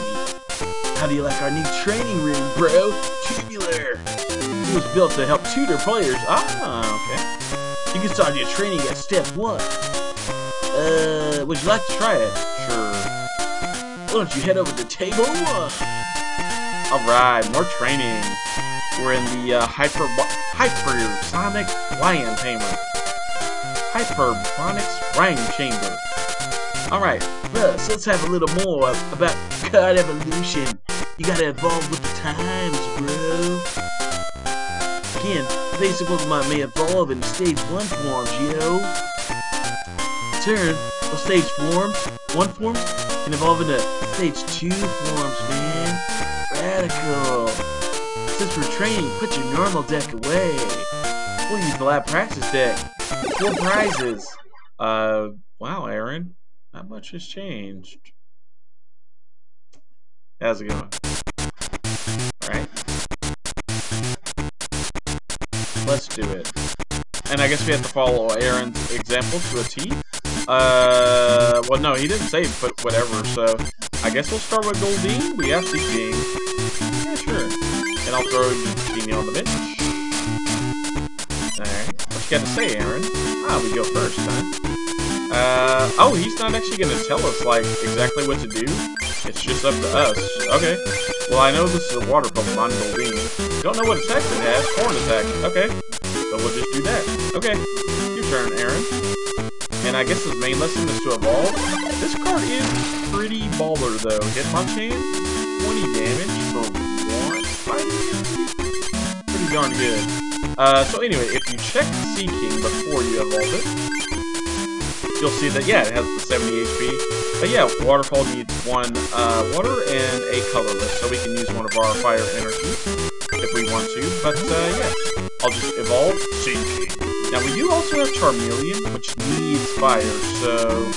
How do you like our new training room, bro? Tubular. It was built to help tutor players. Ah, okay. You can start your training at step one. Uh, would you like to try it? Sure. Why don't you head over to table one? Alright, more training. We're in the uh, hyper hypersonic lion tamer. Hyperbonics rhyme chamber. Alright, plus, let's have a little more about card evolution. You gotta evolve with the times, bro. Again, basic Pokemon may evolve in stage one forms, yo. Turn or stage forms, one forms, and evolve into stage two forms, man. Radical. Since we're training, put your normal deck away. We'll use the lab practice deck. Four prizes. Uh, wow, Aaron. Not much has changed. That was a good one. Alright. Let's do it. And I guess we have to follow Aaron's example to a T. Uh, well, no, he didn't say, but whatever, so I guess we'll start with Goldeen. We have C P. Yeah, sure. And I'll throw Dini on the bench. Alright. What you got to say, Aaron? Ah, we go first, huh? Uh, oh, he's not actually going to tell us, like, exactly what to do. It's just up to us. Okay. Well, I know this is a water Pokemon, Goldeen. Don't know what attack it has. Horn attack. Okay. So we'll just do that. Okay. Your turn, Aaron. And I guess his main lesson is to evolve. This card is pretty baller though. Hitmonchan, twenty damage for one fight. Pretty darn good. Uh, so anyway, if you check Seeking before you evolve it, you'll see that, yeah, it has the seventy H P. But yeah, Waterfall needs one uh, water and a colorless, so we can use one of our fire energy if we want to. But uh, yeah, I'll just evolve Seeking. Now we do also have Charmeleon, which needs fire, so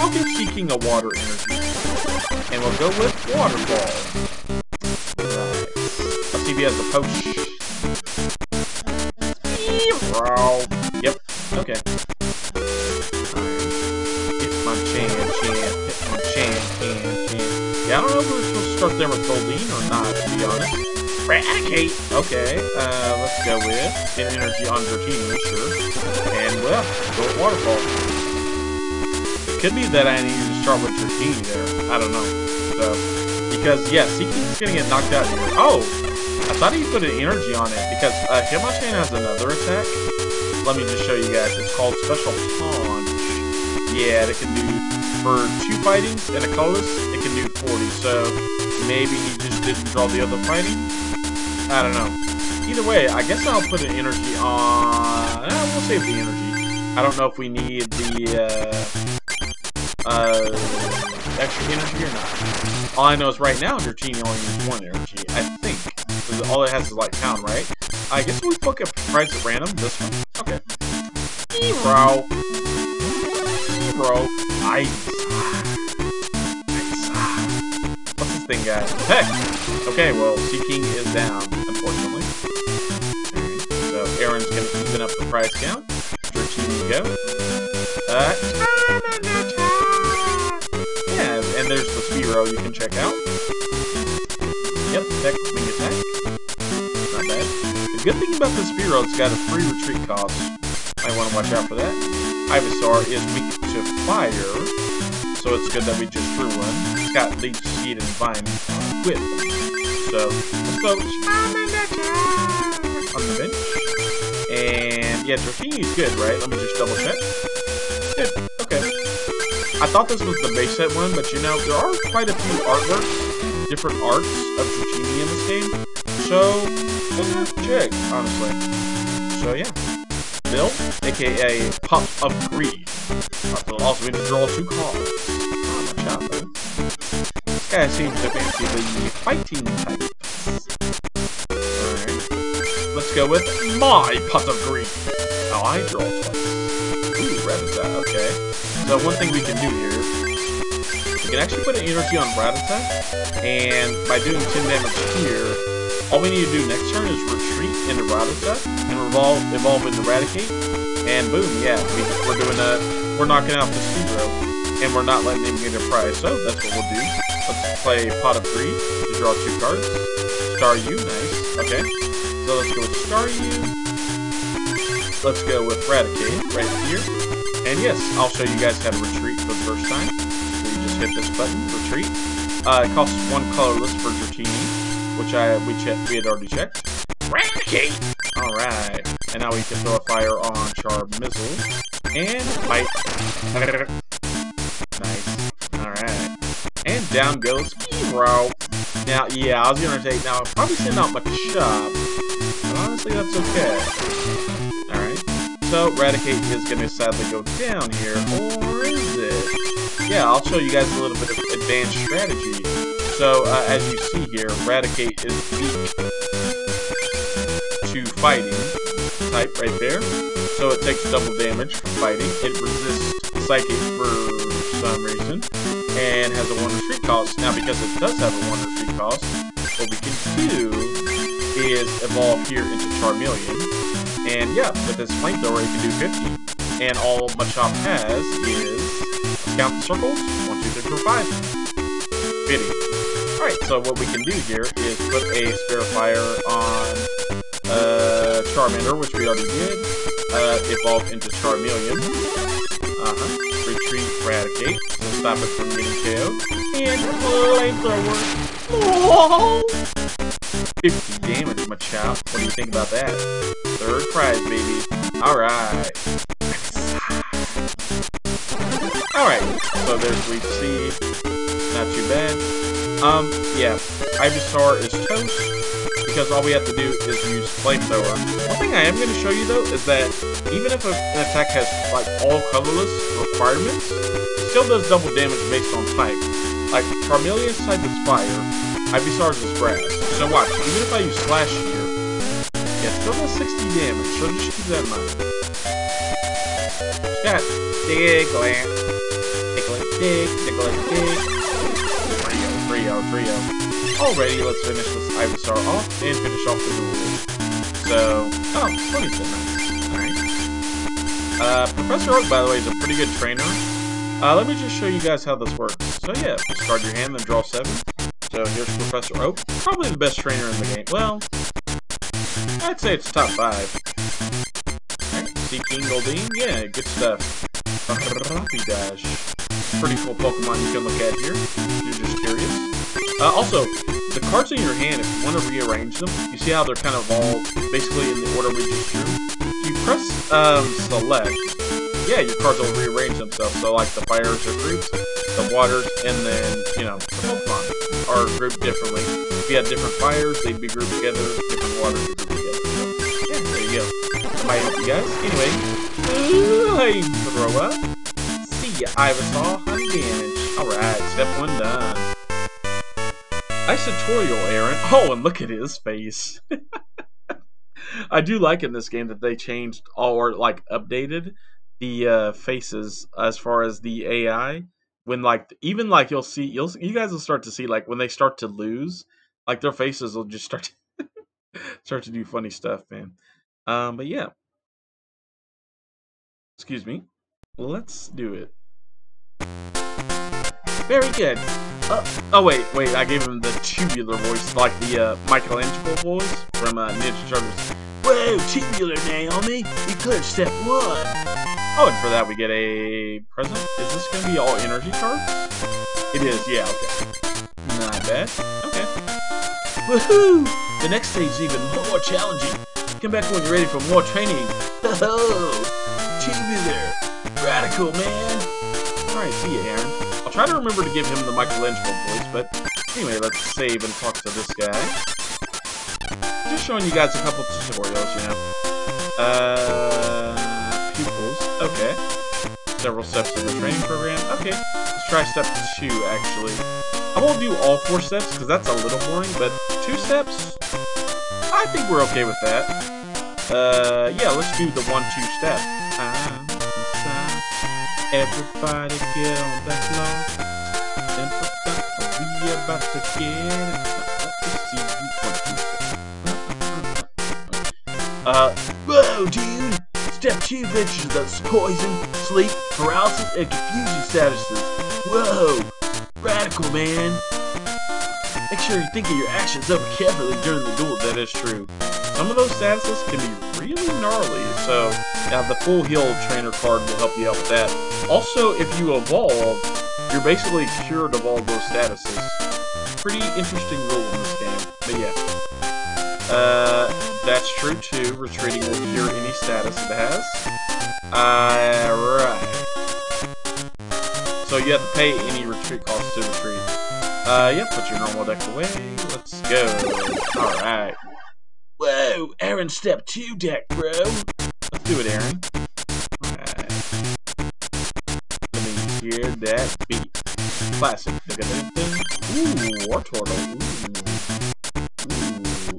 I'll give Seeking a water energy. And we'll go with Waterfall. Right. Let's see if he has the potion. Yep, okay. Hitmonchan, Chan, Hitmonchan, Chan, Chan. Yeah, I don't know if we're supposed to start there with Goldeen or not, to be honest. Eradicate! Okay, uh, let's go with an energy on Dratini, sure. And, well, go with Waterfall. It could be that I need to start with Dratini there. I don't know. So, because, yeah, Seeking's gonna get knocked out here. Oh! I thought he put an energy on it, because uh, Hitmonchan has another attack. Let me just show you guys. It's called Special Punch. Yeah, it can do, for two fightings and a colorless, it can do forty, so maybe he just didn't draw the other fighting? I don't know. Either way, I guess I'll put an energy on... Eh, we'll save the energy. I don't know if we need the uh, uh, extra energy or not. All I know is right now, your team only needs one energy, I think. Because all it has is like pound, right? I guess we pick a price at random, this one. Okay. Bro. Bro. Nice. Nice. What's this thing, guys? Heck! Okay, well, Sea King is down, unfortunately. Alright, so Aaron's gonna even up the price count. Your team to go. Uh, yeah, and there's the Spearow you can check out. Yep, tech wing attack. Not bad. The good thing about this Spearow, it's got a free retreat cost. I want to watch out for that. Ivysaur is weak to fire, so it's good that we just threw one. It's got Leech, Seed, and Vine on Whip. So, let's go on the bench. And, yeah, Dratini's good, right? Let me just double check. Good, okay. I thought this was the base set one, but you know, there are quite a few artworks, different arts of Dratini in this game. So, let's have to check, honestly. So, yeah. Bill, aka Pop of Greed. Also, we need to draw two cards. Oh, watch out, though. This guy seems to fancy the fighting type. Alright. Let's go with my Pot of Greed. Oh, I draw twice. Ooh, Rattata, okay. So, one thing we can do here, we can actually put an energy on Rattata, and by doing ten damage here, all we need to do next turn is retreat into Rattata and revolve, evolve into Raticate, and boom, yeah, we, we're doing a, we're knocking out this hero, and we're not letting him get a prize, so that's what we'll do. Let's play Pot of Greed to draw two cards. Staryu, nice, okay. So let's go with Staryu. Let's go with Raticate right here. And yes, I'll show you guys how to retreat for the first time. So you just hit this button, retreat. Uh, it costs one colorless for Dratini, which I we checked we had already checked. Raticate! Alright. And now we can throw a fire on Charmizzle. And fight. Nice. Alright. And down goes Spearow. Now yeah, I was gonna say now I'll probably send out Machop. But honestly that's okay. Alright. So Raticate is gonna sadly go down here. Or is it? Yeah, I'll show you guys a little bit of advanced strategy. So, uh, as you see here, Raticate is weak to fighting type right there. So it takes double damage from fighting. It resists Psychic for some reason. And has a one retreat cost. Now, because it does have a one retreat cost, what we can do is evolve here into Charmeleon. And yeah, with this flamethrower, it can do fifty. And all Machop has is, let's count the circles, one, two, three, four, five. fifty. Alright, so what we can do here is put a Spare Fire on uh, Charmander, which we already did, uh, evolve into Charmeleon, uh-huh, retreat, Raticate, so stop it from getting K O'd, and flamethrower, oh! fifty damage, Machop, what do you think about that? Third prize, baby. Alright. Alright, so there's Leech Seed, not too bad. Um, yeah, Ivysaur is toast, because all we have to do is use Flamethrower. One thing I am going to show you, though, is that even if an attack has, like, all colorless requirements, it still does double damage based on type. Like, Charmeleon's type is fire, Ivysaur's is grass. So watch, even if I use Slash here, yeah, it still does sixty damage, so just keep that in mind. Got dig, land, dig, land, dig, dig, land, dig. three oh, three oh. Alrighty, let's finish this Ivysaur off and finish off the duel. So, oh, twenty-seven. Alright. Uh, Professor Oak, by the way, is a pretty good trainer. Uh, let me just show you guys how this works. So yeah, discard your hand, then draw seven. So here's Professor Oak. Probably the best trainer in the game. Well, I'd say it's top five. Alright, Sea King Goldeen. Yeah, good stuff. Rapidash. Pretty cool Pokemon you can look at here, if you're just curious. Uh, also, the cards in your hand, if you want to rearrange them, you see how they're kind of all basically in the order we just drew? If you press um, select, yeah, your cards will rearrange themselves. So like the fires are groups, the waters, and then, you know, the Pokemon are grouped differently. If you had different fires, they'd be grouped together, different waters would be grouped together. So, yeah, there you go. That might help you guys. Anyway, I throw up. See ya, Ivysaur, I'm damaged. Alright, step one done. Nice tutorial, Aaron. Oh, and look at his face. I do like in this game that they changed all, or like updated the uh, faces as far as the A I. When like even like you'll see, you'll you guys will start to see like when they start to lose, like their faces will just start to start to do funny stuff, man. Um, but yeah, excuse me. Let's do it. Very good. Uh, oh wait, wait, I gave him the tubular voice, like the uh, Michelangelo voice from uh, Ninja Turtles. Whoa, tubular Naomi, you cleared step one. Oh, and for that we get a present. Is this going to be all energy cards? It is, yeah, okay. Not bad, okay. Woohoo! The next stage is even more challenging. Come back when you're ready for more training. Ho-ho! Tubular! Radical, man! Alright, see you, Aaron. I'll try to remember to give him the Michelangelo voice, but anyway, let's save and talk to this guy. Just showing you guys a couple tutorials, you know. Uh, pupils, okay. Several steps in the training program. Okay, let's try step two, actually. I won't do all four steps, because that's a little boring, but two steps? I think we're okay with that. Uh, yeah, let's do the one, two step. Uh-huh. Everybody get on that floor. We about to get it. Uh, whoa, dude! Step two features those poison, sleep, paralysis, and confusion statuses. Whoa! Radical, man! Make sure you think of your actions over carefully during the duel. That is true. Some of those statuses can be really gnarly, so now the full heal trainer card will help you out with that. Also, if you evolve, you're basically cured of all those statuses. Pretty interesting rule in this game, but yeah. Uh, that's true too. Retreating will cure any status it has. Alright. So you have to pay any retreat costs to retreat. Uh, yeah, put your normal deck away. Let's go. Alright. Whoa, Aaron, step two deck, bro. Let's do it, Aaron. Alright. Let me hear that beat. Classic. Ooh, War Turtle. Ooh. Ooh, I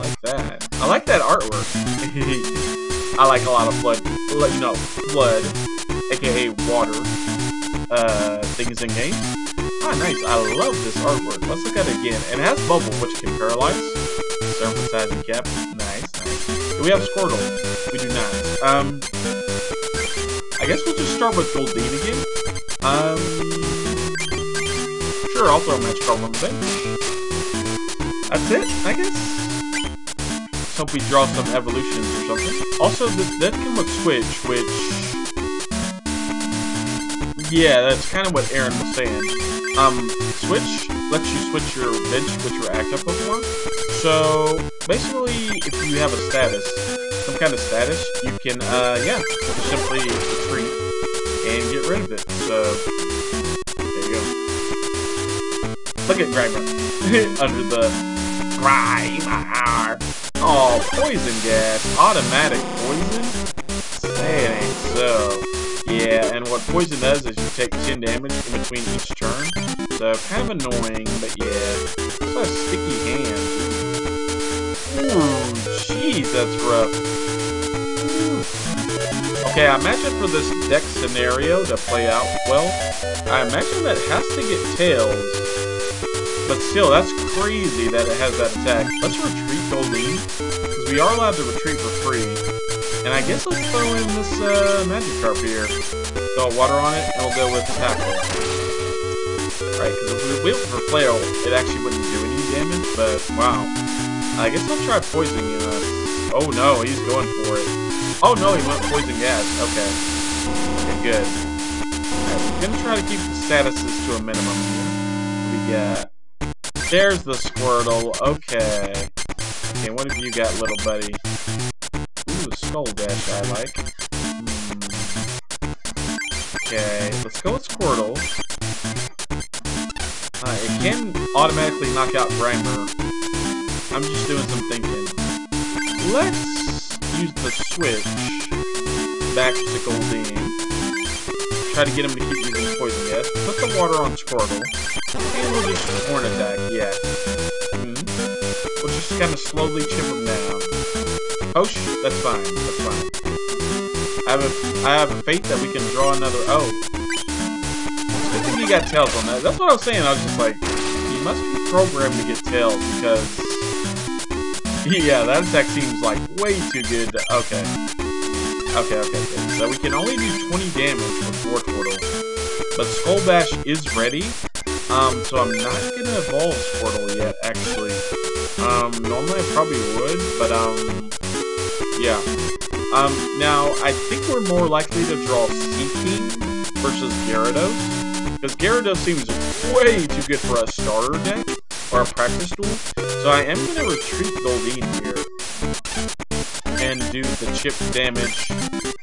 like that. I like that artwork. I like a lot of flood, you know, flood, aka water, uh, things in games. Ah, nice. I love this artwork. Let's look at it again. And it has bubble, which can paralyze. Serpentizing cap. Nice, nice. Do we have Squirtle? We do not. Um, I guess we'll just start with Goldeen again. Um, sure, I'll throw Magic on the bench. That's it, I guess. Let's hope we draw some evolutions or something. Also, this that can look Switch, which... yeah, that's kind of what Aaron was saying. Um, Switch lets you switch your bench with your active Pokemon. So, basically, if you have a status, some kind of status, you can, uh, yeah, just simply retreat and get rid of it. So, there you go. Look at Grimer. Under the Grimer. Oh, poison gas. Automatic poison? Say it ain't so. Yeah, and what poison does is you take ten damage in between each turn. So, kind of annoying, but yeah. What a sticky hand. Ooh, jeez, that's rough. Ooh. Okay, I imagine for this deck scenario to play out well, I imagine that it has to get tails. But still, that's crazy that it has that attack. Let's retreat Goldeen, because we are allowed to retreat for free. And I guess let's throw in this uh, Magikarp here. Throw water on it, and we'll go with Tackle. Right, because if we went for flail, it actually wouldn't do any damage, but wow. I guess I'll try poisoning you. Uh, oh no, he's going for it. Oh no, he went poison gas. Okay. Okay, good. Alright, we're gonna try to keep the statuses to a minimum here. We got... there's the Squirtle. Okay. Okay, what have you got, little buddy? Ooh, Skull Dash I like. Okay, let's go with Squirtle. Uh, it can automatically knock out Grimer. I'm just doing some thinking. Let's use the switch back to Goldeen. Try to get him to keep using Poison Gas. Put the water on Squirtle. And we'll do some Horn Attack, yeah. Mm-hmm. We'll just kind of slowly chip him down. Oh, shit, that's fine, that's fine. I have a, I have a faith that we can draw another. Oh. Good thing you got Tails on that. That's what I was saying. I was just like, you must be programmed to get Tails because... Yeah, that attack seems like way too good to... Okay. Okay, okay, okay. So we can only do twenty damage with War Squirtle. But Skull Bash is ready. Um, so I'm not going to evolve Squirtle yet, actually. Um, normally I probably would, but um... Yeah. Um, now, I think we're more likely to draw Seaking versus Gyarados, because Gyarados seems way too good for a starter deck, or a practice duel, so I am going to retreat Goldeen here, and do the chip damage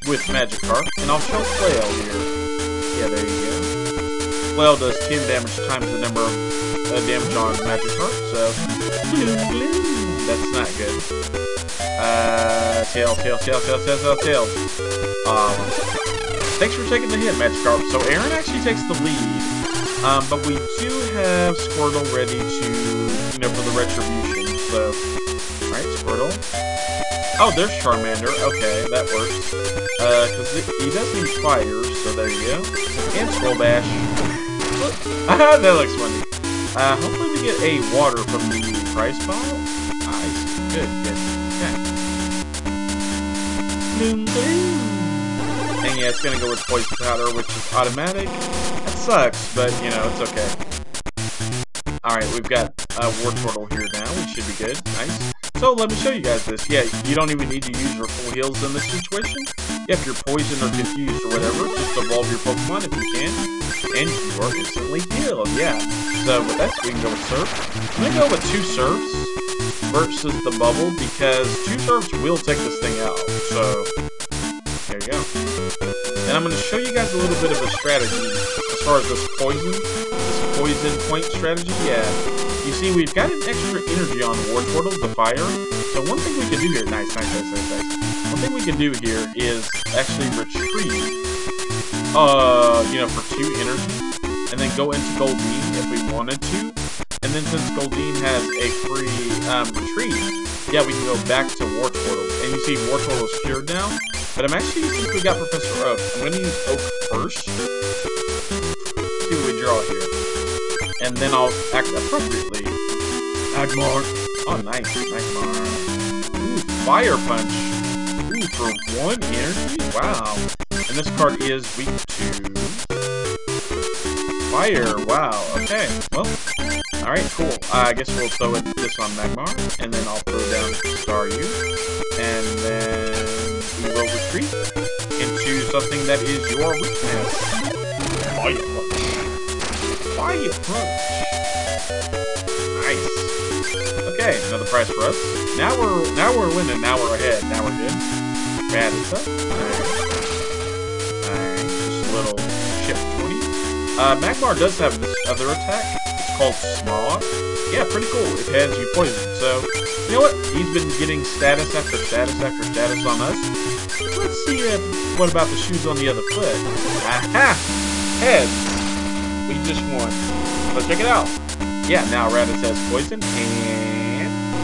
with Magikarp, and I'll show Flail here. Yeah, there you go. Flail does ten damage times the number of uh, damage on Magikarp, so... That's not good. Uh, tail, tail, tail, tail, tail, tail, tail. Um, thanks for taking the hit, Magikarp. So Aaron actually takes the lead, um, but we do have Squirtle ready to, you know, for the retribution. So, all right, Squirtle. Oh, there's Charmander. Okay, that works. Uh, because he does need fire, so there you go. And Skull Bash. That looks funny. Uh, hopefully we get a water from the prize bottle. Good, good, okay. Bloom, bloom. And yeah, it's gonna go with Poison Powder, which is automatic. That sucks, but you know, it's okay. Alright, we've got uh, War Squirtle here now, which should be good, nice. So let me show you guys this. Yeah, you don't even need to use your full heals in this situation. Yeah, if you're poisoned or confused or whatever, just evolve your Pokemon if you can. And you are instantly healed, yeah. So with that, we can go with Surf. I'm gonna go with two Surfs versus the bubble, because two Surfs will take this thing out, so there you go. And I'm going to show you guys a little bit of a strategy as far as this poison, this poison point strategy, yeah. You see, we've got an extra energy on War Squirtle, the fire, so one thing we can do here, nice, nice, nice, nice, nice. One thing we can do here is actually retrieve, uh, you know, for two energy, and then go into Goldeen if we wanted to. And then since Goldeen has a free um, retreat, yeah, we can go back to War Squirtle. And you see War Squirtle is cured now, but I'm actually, since we got Professor Oak, I'm going to use Oak first. Let's see what we draw here. And then I'll act appropriately. Magmar. Oh, nice. Magmar. Ooh, Fire Punch. Ooh, for one energy? Wow. And this card is weak to Fire. Wow. Okay. Well... Alright, cool. Uh, I guess we'll throw it, this on Magmar, and then I'll throw down Staryu, and then we will retreat into something that is your weakness. Fire Punch. Fire Punch. Nice. Okay, another prize for us. Now we're now we're winning. Now we're ahead. Now we're good. Rattata. Alright. Alright, just a little shift twenty. Uh, Magmar does have this other attack. Called Smog. Yeah, pretty cool. It has you poisoned. So, you know what? He's been getting status after status after status on us. Let's see if, what about the shoes on the other foot? Aha! Heads! We just won. So check it out. Yeah, now Rattata has poison, and...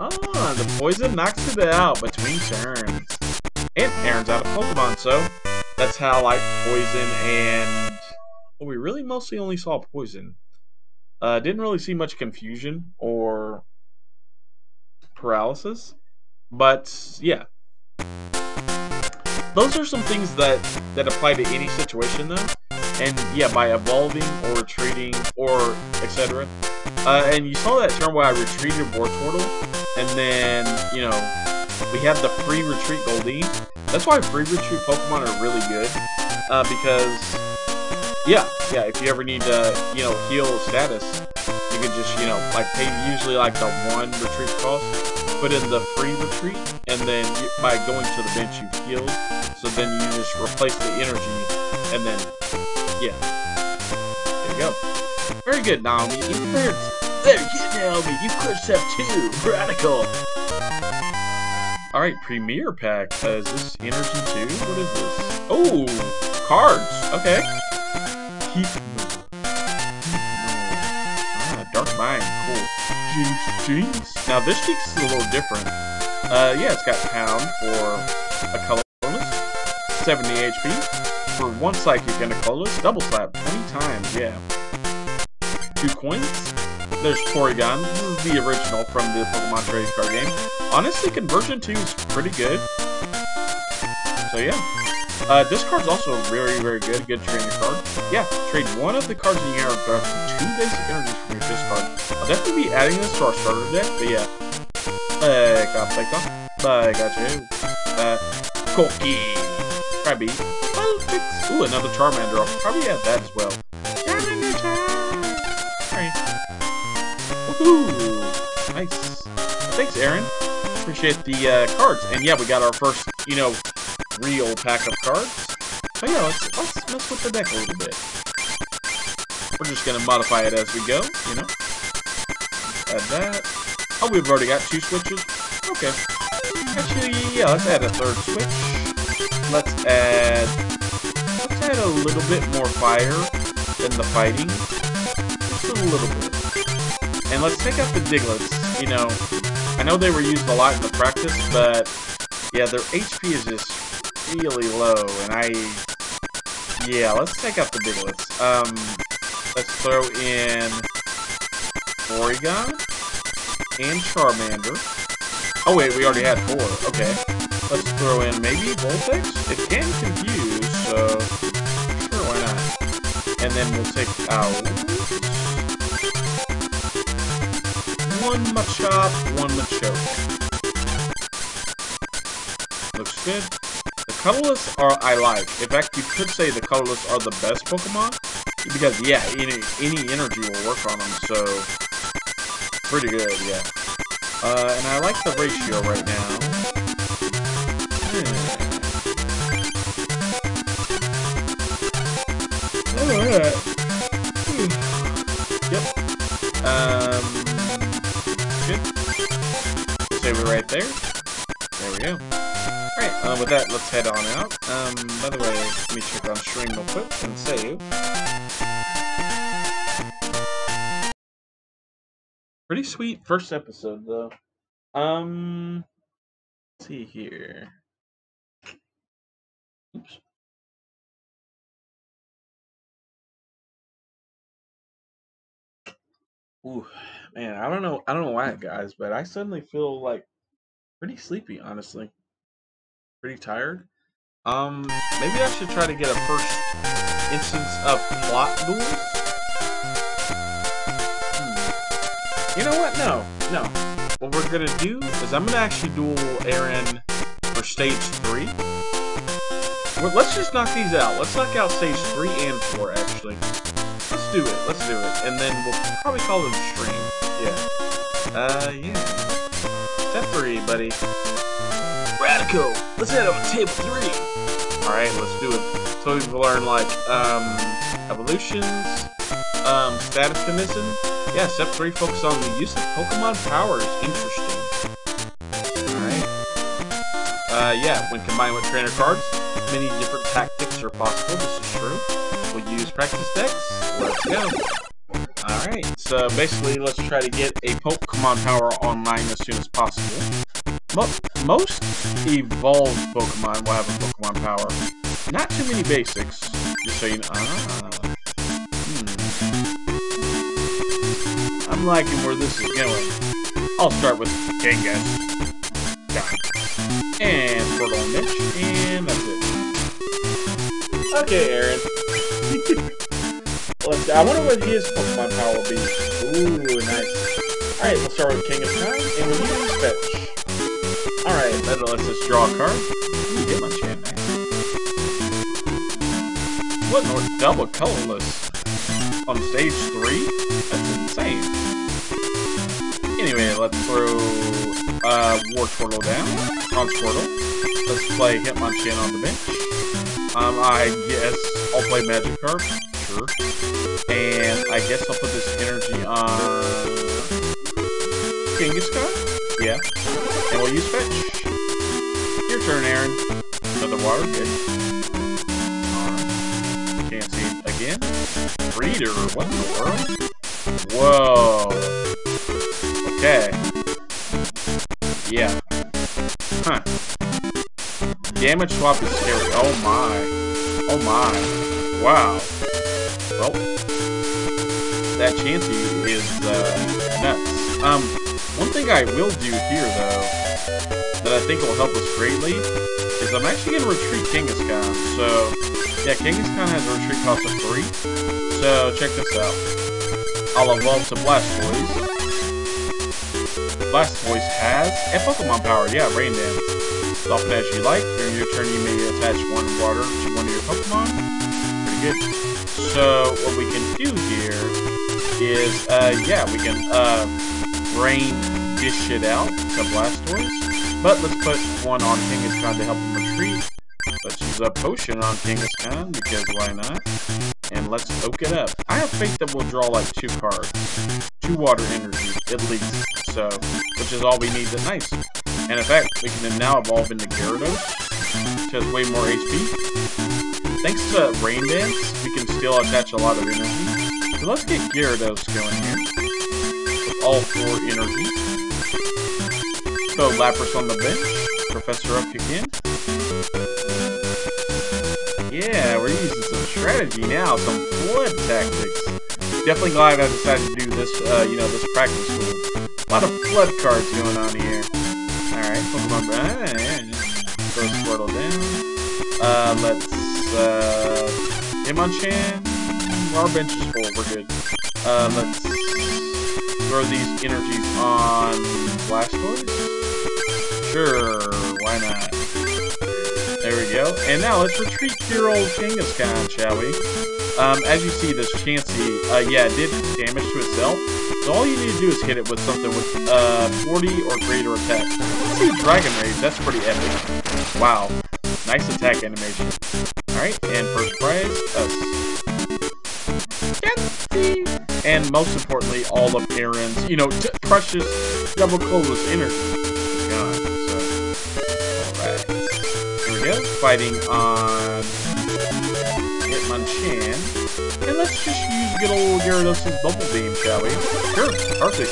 Ah, the poison knocks it out between turns. And Aaron's out of Pokemon, so that's how, like, poison and... Well, we really mostly only saw poison. Uh, didn't really see much confusion or paralysis, but yeah. Those are some things that, that apply to any situation though, and yeah, by evolving or retreating or et cetera. Uh, and you saw that turn where I retreated War Squirtle, and then, you know, we had the free retreat Goldeen. That's why free retreat Pokemon are really good, uh, because... Yeah, yeah, if you ever need to, you know, heal status, you can just, you know, like pay usually like the one retreat cost, put in the free retreat, and then you, by going to the bench you healed, so then you just replace the energy, and then, yeah. There you go. Very good, Naomi. You cleared. There you get, Naomi. You cleared step two. Radical. Alright, Premier Pack. Uh, is this energy two? What is this? Oh! Cards! Okay. Keep ah, Dark Mind. Cool. Jinx, Jinx. Now this Jinx is a little different. Uh, yeah, it's got Pound for a color bonus. seventy H P. For one psychic and a colorless, double slap twenty times, yeah. Two coins. There's Porygon. This is the original from the Pokemon Trading Card Game. Honestly, conversion two is pretty good. So yeah. Uh, this card's also very, very good. Good trading card. Yeah, trade one of the cards in your arrow for two basic energies from your discard. I'll definitely be adding this to our starter deck, but yeah. Uh, got like I got you. Uh, Corky. Crabby. Ooh, another Charmander. I'll probably add that as well. Charmander time! Alright. Woohoo! Nice. Thanks, Aaron. Appreciate the uh, cards. And yeah, we got our first, you know, real pack of cards. So yeah, let's, let's mess with the deck a little bit. We're just going to modify it as we go, you know. Add that. Oh, we've already got two switches. Okay. Actually, yeah, let's add a third switch. Let's add... Add a little bit more fire than the fighting, just a little bit. And let's take out the Diglets. You know, I know they were used a lot in the practice, but yeah, their H P is just really low. And I, yeah, let's take out the Diglets. Um, let's throw in Porygon and Charmander. Oh wait, we already had four. Okay, let's throw in maybe Vulpix. It can confuse, so. And then we'll take out one Machop, one Machoke. Looks good. The colorless are I like. In fact, you could say the colorless are the best Pokemon. Because, yeah, any, any energy will work on them, so pretty good, yeah. Uh, and I like the ratio right now. Hmm. Alright. Yep. Um. Good. Save it right there. There we go. Alright, uh, with that, let's head on out. Um, by the way, let me check on stream real quick and save. Pretty sweet first episode, though. Um. Let's see here. Oops. Ooh, man, I don't know, I don't know why, guys, but I suddenly feel like pretty sleepy, honestly. Pretty tired. Um, maybe I should try to get a first instance of plot duels. Hmm. You know what? No, no. What we're gonna do is I'm gonna actually duel Aaron for stage three. Well, let's just knock these out. Let's knock out stage three and four, actually. Let's do it, let's do it, and then we'll probably call it a stream, yeah. Uh, yeah. Step three, buddy. Radical! Let's head over to table three! Alright, let's do it. So we've learned, like, um, evolutions, um, status condition. Yeah, step three focuses on the use of Pokemon powers. Interesting. Alright. Uh, yeah, when combined with trainer cards, many different tactics are possible, this is true. We'll use practice decks. Let's go. Alright, so basically let's try to get a Pokemon power online as soon as possible. Mo most evolved Pokemon will have a Pokemon power. Not too many basics, just so you know. Ah. Hmm. I'm liking where this is going. I'll start with Gengar. And Floodinmon fourteen, and that's it. Okay, Aaron. Let's, I wonder what his Pokemon power will be. Ooh, nice. Alright, we'll start with King of Time, and we'll use Fetch. Alright, that lets us draw a card. Ooh, get my chan back. What in double colorless on stage three? That's insane. Anyway, let's throw uh, War Portal down. Bronze Portal. Let's play Hitmonchan on the bench. Um, I guess I'll play Magic Card. Sure. And I guess I'll put this energy on Kangaskhan. Yeah. And we'll use Fetch. Your turn, Aaron. Another water. Good. Alright. Can't see it again. Reader. What in the world? Whoa. Okay. Yeah. Huh. Damage swap is scary. Oh my. Oh my. Wow. Well. That Chansey is uh, nuts. Um, one thing I will do here, though, that I think will help us greatly, is I'm actually going to retreat Kangaskhan. So, yeah, Kangaskhan has a retreat cost of three. So, check this out. I'll evolve to Blastoise. Blastoise has a Pokemon power. Yeah, Rain Dance. Soften as you like. During your turn, you may attach one water to one of your Pokemon. Pretty good. So, what we can do here is, uh, yeah, we can, uh, rain this shit out to Blastoise. But let's put one on Kangaskhan to help him retreat. Let's use a potion on Kangaskhan, because why not? And let's oak it up. I have faith that we'll draw like two cards. Two water energy, at least. So, which is all we need tonight. And in fact, we can then now evolve into Gyarados, which has way more H P. Thanks to Rain Dance, we can still attach a lot of energy. So let's get Gyarados going here. With all four energy. So Lapras on the bench, Professor Oak again. Yeah, we're using some strategy now, some flood tactics. Definitely glad I decided to do this, uh, you know, this practice tool. A lot of flood cards going on here. Alright, Pokemon, ah, yeah, yeah. Throw Squirtle down. Uh, let's, uh, Hitmonchan. Our bench is full, we're good. Uh, let's throw these energies on Blastoise. Sure, why not? There we go. And now let's retreat dear old Kangaskhan, shall we? Um, as you see, this Chansey, uh, yeah, it did damage to itself. So all you need to do is hit it with something with uh, forty or greater attack. Let's do Dragon Rage, that's pretty epic. Wow, nice attack animation. Alright, and first prize, us. Chansey! And most importantly, all of Aaron's, you know, t precious double colorless energy. Fighting on Hitmonchan. And let's just use good old Gyarados' Bubble Beam, shall we? Sure, perfect.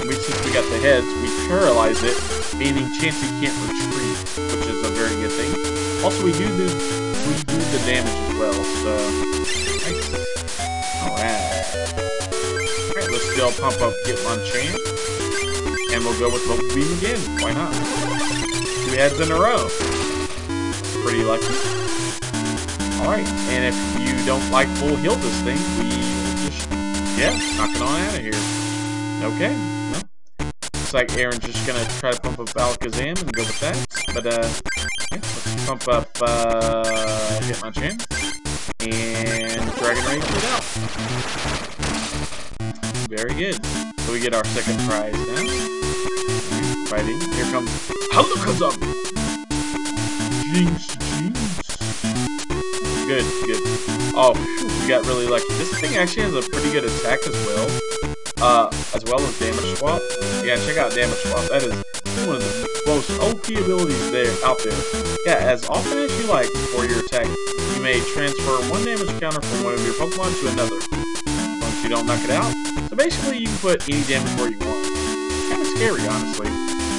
And we, since we got the heads, we paralyze it, meaning Chansey can't retreat, which is a very good thing. Also, we do the, we do the damage as well, so... Nice. Alright. Alright, let's still pump up Hitmonchan. And we'll go with Bubble Beam again. Why not? Two heads in a row. Pretty lucky. Alright, and if you don't like full heal this thing, we just, yeah, knock it on out of here. Okay, no. Looks like Aaron's just gonna try to pump up Alakazam and go with that. But, uh, yeah, let's pump up, uh, Hitmonchan. And Dragon Rage it out. Very good. So we get our second prize now. Fighting. Here comes Alakazam! Jinx, jinx. Good, good. Oh, we got really lucky. This thing actually has a pretty good attack as well. Uh, as well as Damage Swap. Yeah, check out Damage Swap. That is one of the most O P abilities there out there. Yeah, as often as you like for your attack, you may transfer one damage counter from one of your Pokemon to another. As long as you don't knock it out. So basically, you can put any damage where you want. Kind of scary, honestly.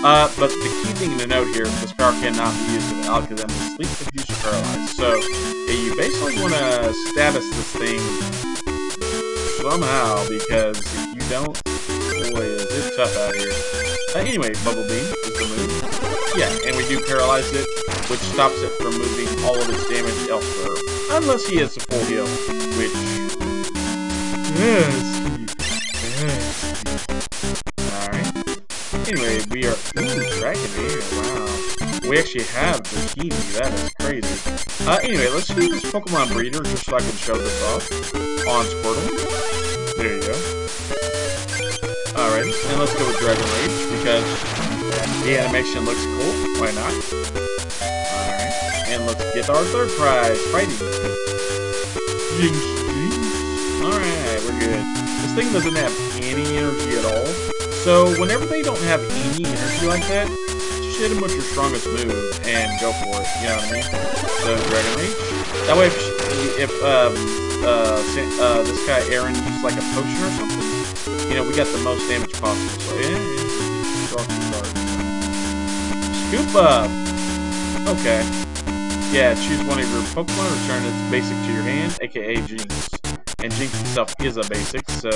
Uh, but the key thing to note here is this power cannot be used with Alakazam to sleep, confuse, or paralyze. So, yeah, you basically want to status this thing somehow, because if you don't, boy, is it tough out here. Uh, anyway, Bubble Beam is the move. Yeah, and we do paralyze it, which stops it from moving all of its damage elsewhere. Unless he has a full heal, which... Yes. Yes. Alright. Anyway, we are... Ooh, Dragon Air, wow. We actually have Bikini, that is crazy. Uh, anyway, let's use this Pokemon Breeder just so I can show this off. On Squirtle. There you go. Alright, and let's go with Dragon Rage, because The animation looks cool. Why not? Alright. And let's get our third prize. Fighting. Alright, we're good. This thing doesn't have any energy at all. So, whenever they don't have any energy like that, just hit them with your strongest move and go for it. You know what I mean? So, Dragon Rage. That way, if, if um, uh, uh, this guy Aaron uses like a potion or something, you know, we got the most damage possible. So, yeah. Scoop Up! Okay. Yeah, choose one of your Pokemon, return its basic to your hand, aka Jinx. And Jinx himself is a basic, so...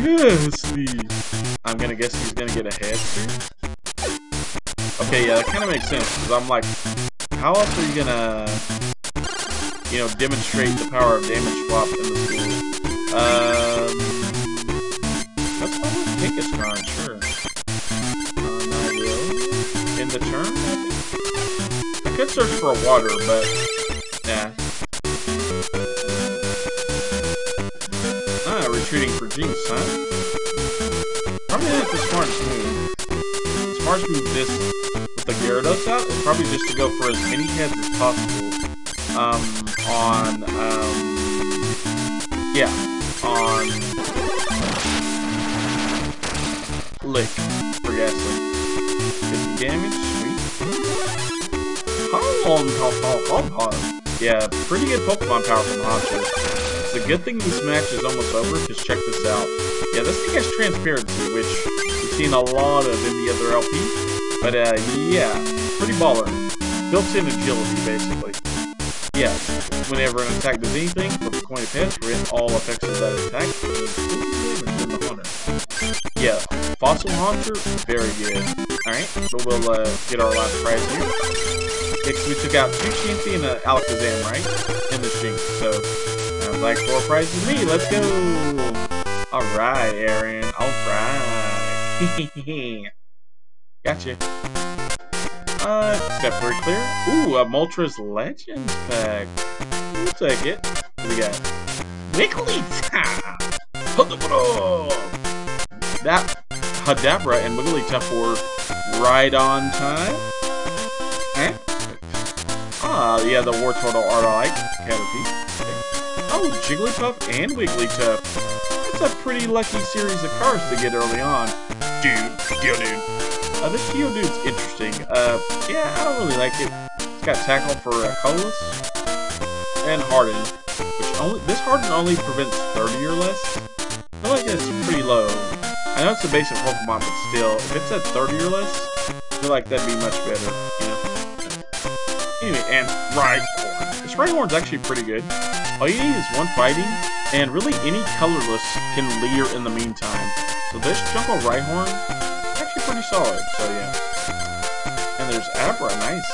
Yes! I'm gonna guess he's gonna get a head here. Okay, yeah, that kinda makes sense, because I'm like, how else are you gonna, you know, demonstrate the power of Damage Swap in the school? Um... That's probably Tinkatron, sure. The turn, I think. I could search for a water, but nah. Ah, retreating for Jinx, huh? Probably not the smartest move. The smartest move this with the Gyarados out is probably just to go for as many heads as possible. Um, on um, yeah, on Lick for Ghastly. Damage, sweet. Hom, hom, hom, hom, hom. Yeah, pretty good Pokemon power from Honcho. It's a good thing this match is almost over, because check this out. Yeah, this thing has transparency, which we've seen a lot of in the other L P. But, uh, yeah, pretty baller. Built-in agility, basically. Yeah, whenever an attack does anything, flip a coin of heads, written all effects of that attack, and the hunter. Yeah, Fossil Launcher, very good. Alright, so we'll uh, get our last prize here. Because we took out two Chansey and an Alakazam, right? In this Jinx, so... Sounds like four prizes me, let's go! Alright, Aaron, alright! Gotcha. Uh, got pretty clear. Ooh, a Moltres Legends pack. We'll take it. What do we got? Wigglytuff! Huddabra! That... Hadabra and Wigglytuff were right on time. Eh? Ah, yeah, the War Turtle Ardolite Caterpie. Okay. Oh, Jigglypuff and Wigglytuff. That's a pretty lucky series of cards to get early on. Dude, Geodude. Uh, this Geodude's interesting. Uh, yeah, I don't really like it. It's got Tackle for uh, Colossus and Harden. Which only this Harden only prevents thirty or less. I feel like that's pretty low. I know it's a basic Pokemon, but still, if it's at thirty or less, I feel like that'd be much better, you know? Anyway, and Rhyhorn. This Rhyhorn's actually pretty good. All you need is one fighting, and really any colorless can Leer in the meantime. So this Jungle Rhyhorn is actually pretty solid, so yeah. And there's Abra, nice.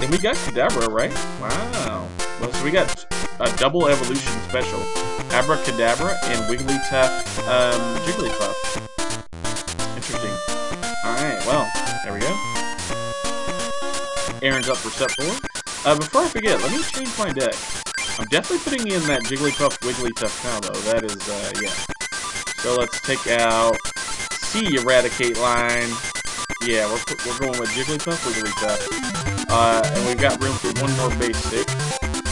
And we got Kadabra, right? Wow. Well, so we got a double evolution special. Abracadabra and Wigglytuff, um, Jigglypuff. Interesting. Alright, well, there we go. Aaron's up for step four. Uh, before I forget, let me change my deck. I'm definitely putting in that Jigglypuff-Wigglytuff combo. That is, uh, yeah. So let's take out C Eradicate line. Yeah, we're, we're going with Jigglypuff-Wigglytuff. Uh, and we've got room for one more basic.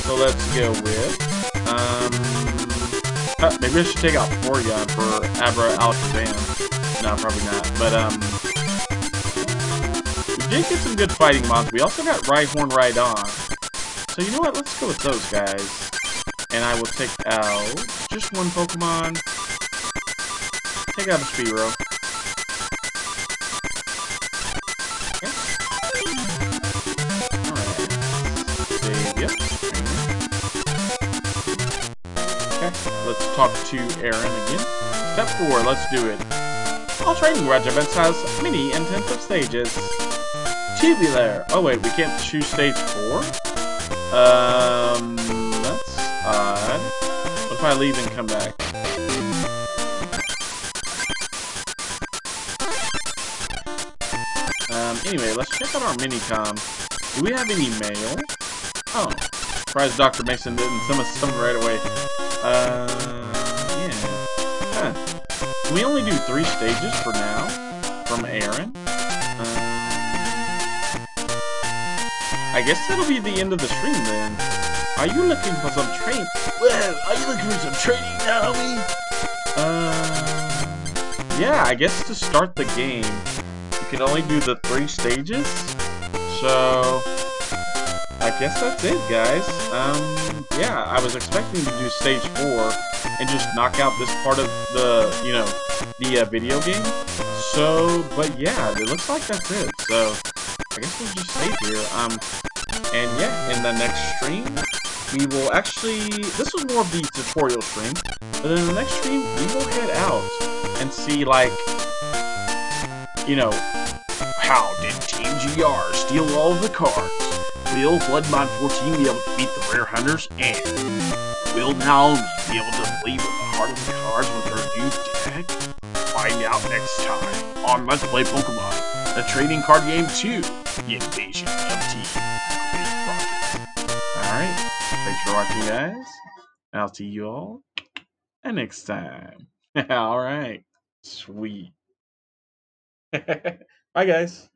So let's go with, um... Uh, maybe I should take out Porygon for Abra Alakazam. No, probably not. But, um... we did get some good fighting mods. We also got Rhyhorn Rhydon. So, you know what? Let's go with those guys. And I will take out just one Pokemon. Take out a Spearow. Talk to Aaron again. Step four, let's do it. All training regiments has many intensive stages. Tubular. Oh wait, we can't choose stage four? Um, that's odd. What if I leave and come back? Um, anyway, let's check out our mini-com. Do we have any mail? Oh. Surprised Doctor Mason didn't send us something right away. Uh... We only do three stages for now, for from Aaron. Uh, I guess that'll be the end of the stream then. Are you looking for some trading? Well, are you looking for some trading now, homie? Uh, yeah, I guess to start the game, you can only do the three stages. So, I guess that's it, guys. Um, yeah, I was expecting to do stage four and just knock out this part of the, you know, the uh, video game. So, but yeah, it looks like that's it. So, I guess we'll just stay here. Um, and yeah, in the next stream, we will actually, this was more of the tutorial stream, but in the next stream, we will head out and see, like, you know, how did Team G R steal all of the cards? Will flood mon fourteen be able to beat the Rare Hunters? And will Naomi be able to leave with the Heart of the Cards with her new deck? Find out next time on Let's Play Pokemon, the Trading Card Game two, the Invasion of Team Great Rocket. Alright, thanks for watching, guys. I'll see you all next time. Alright, sweet. Bye, guys.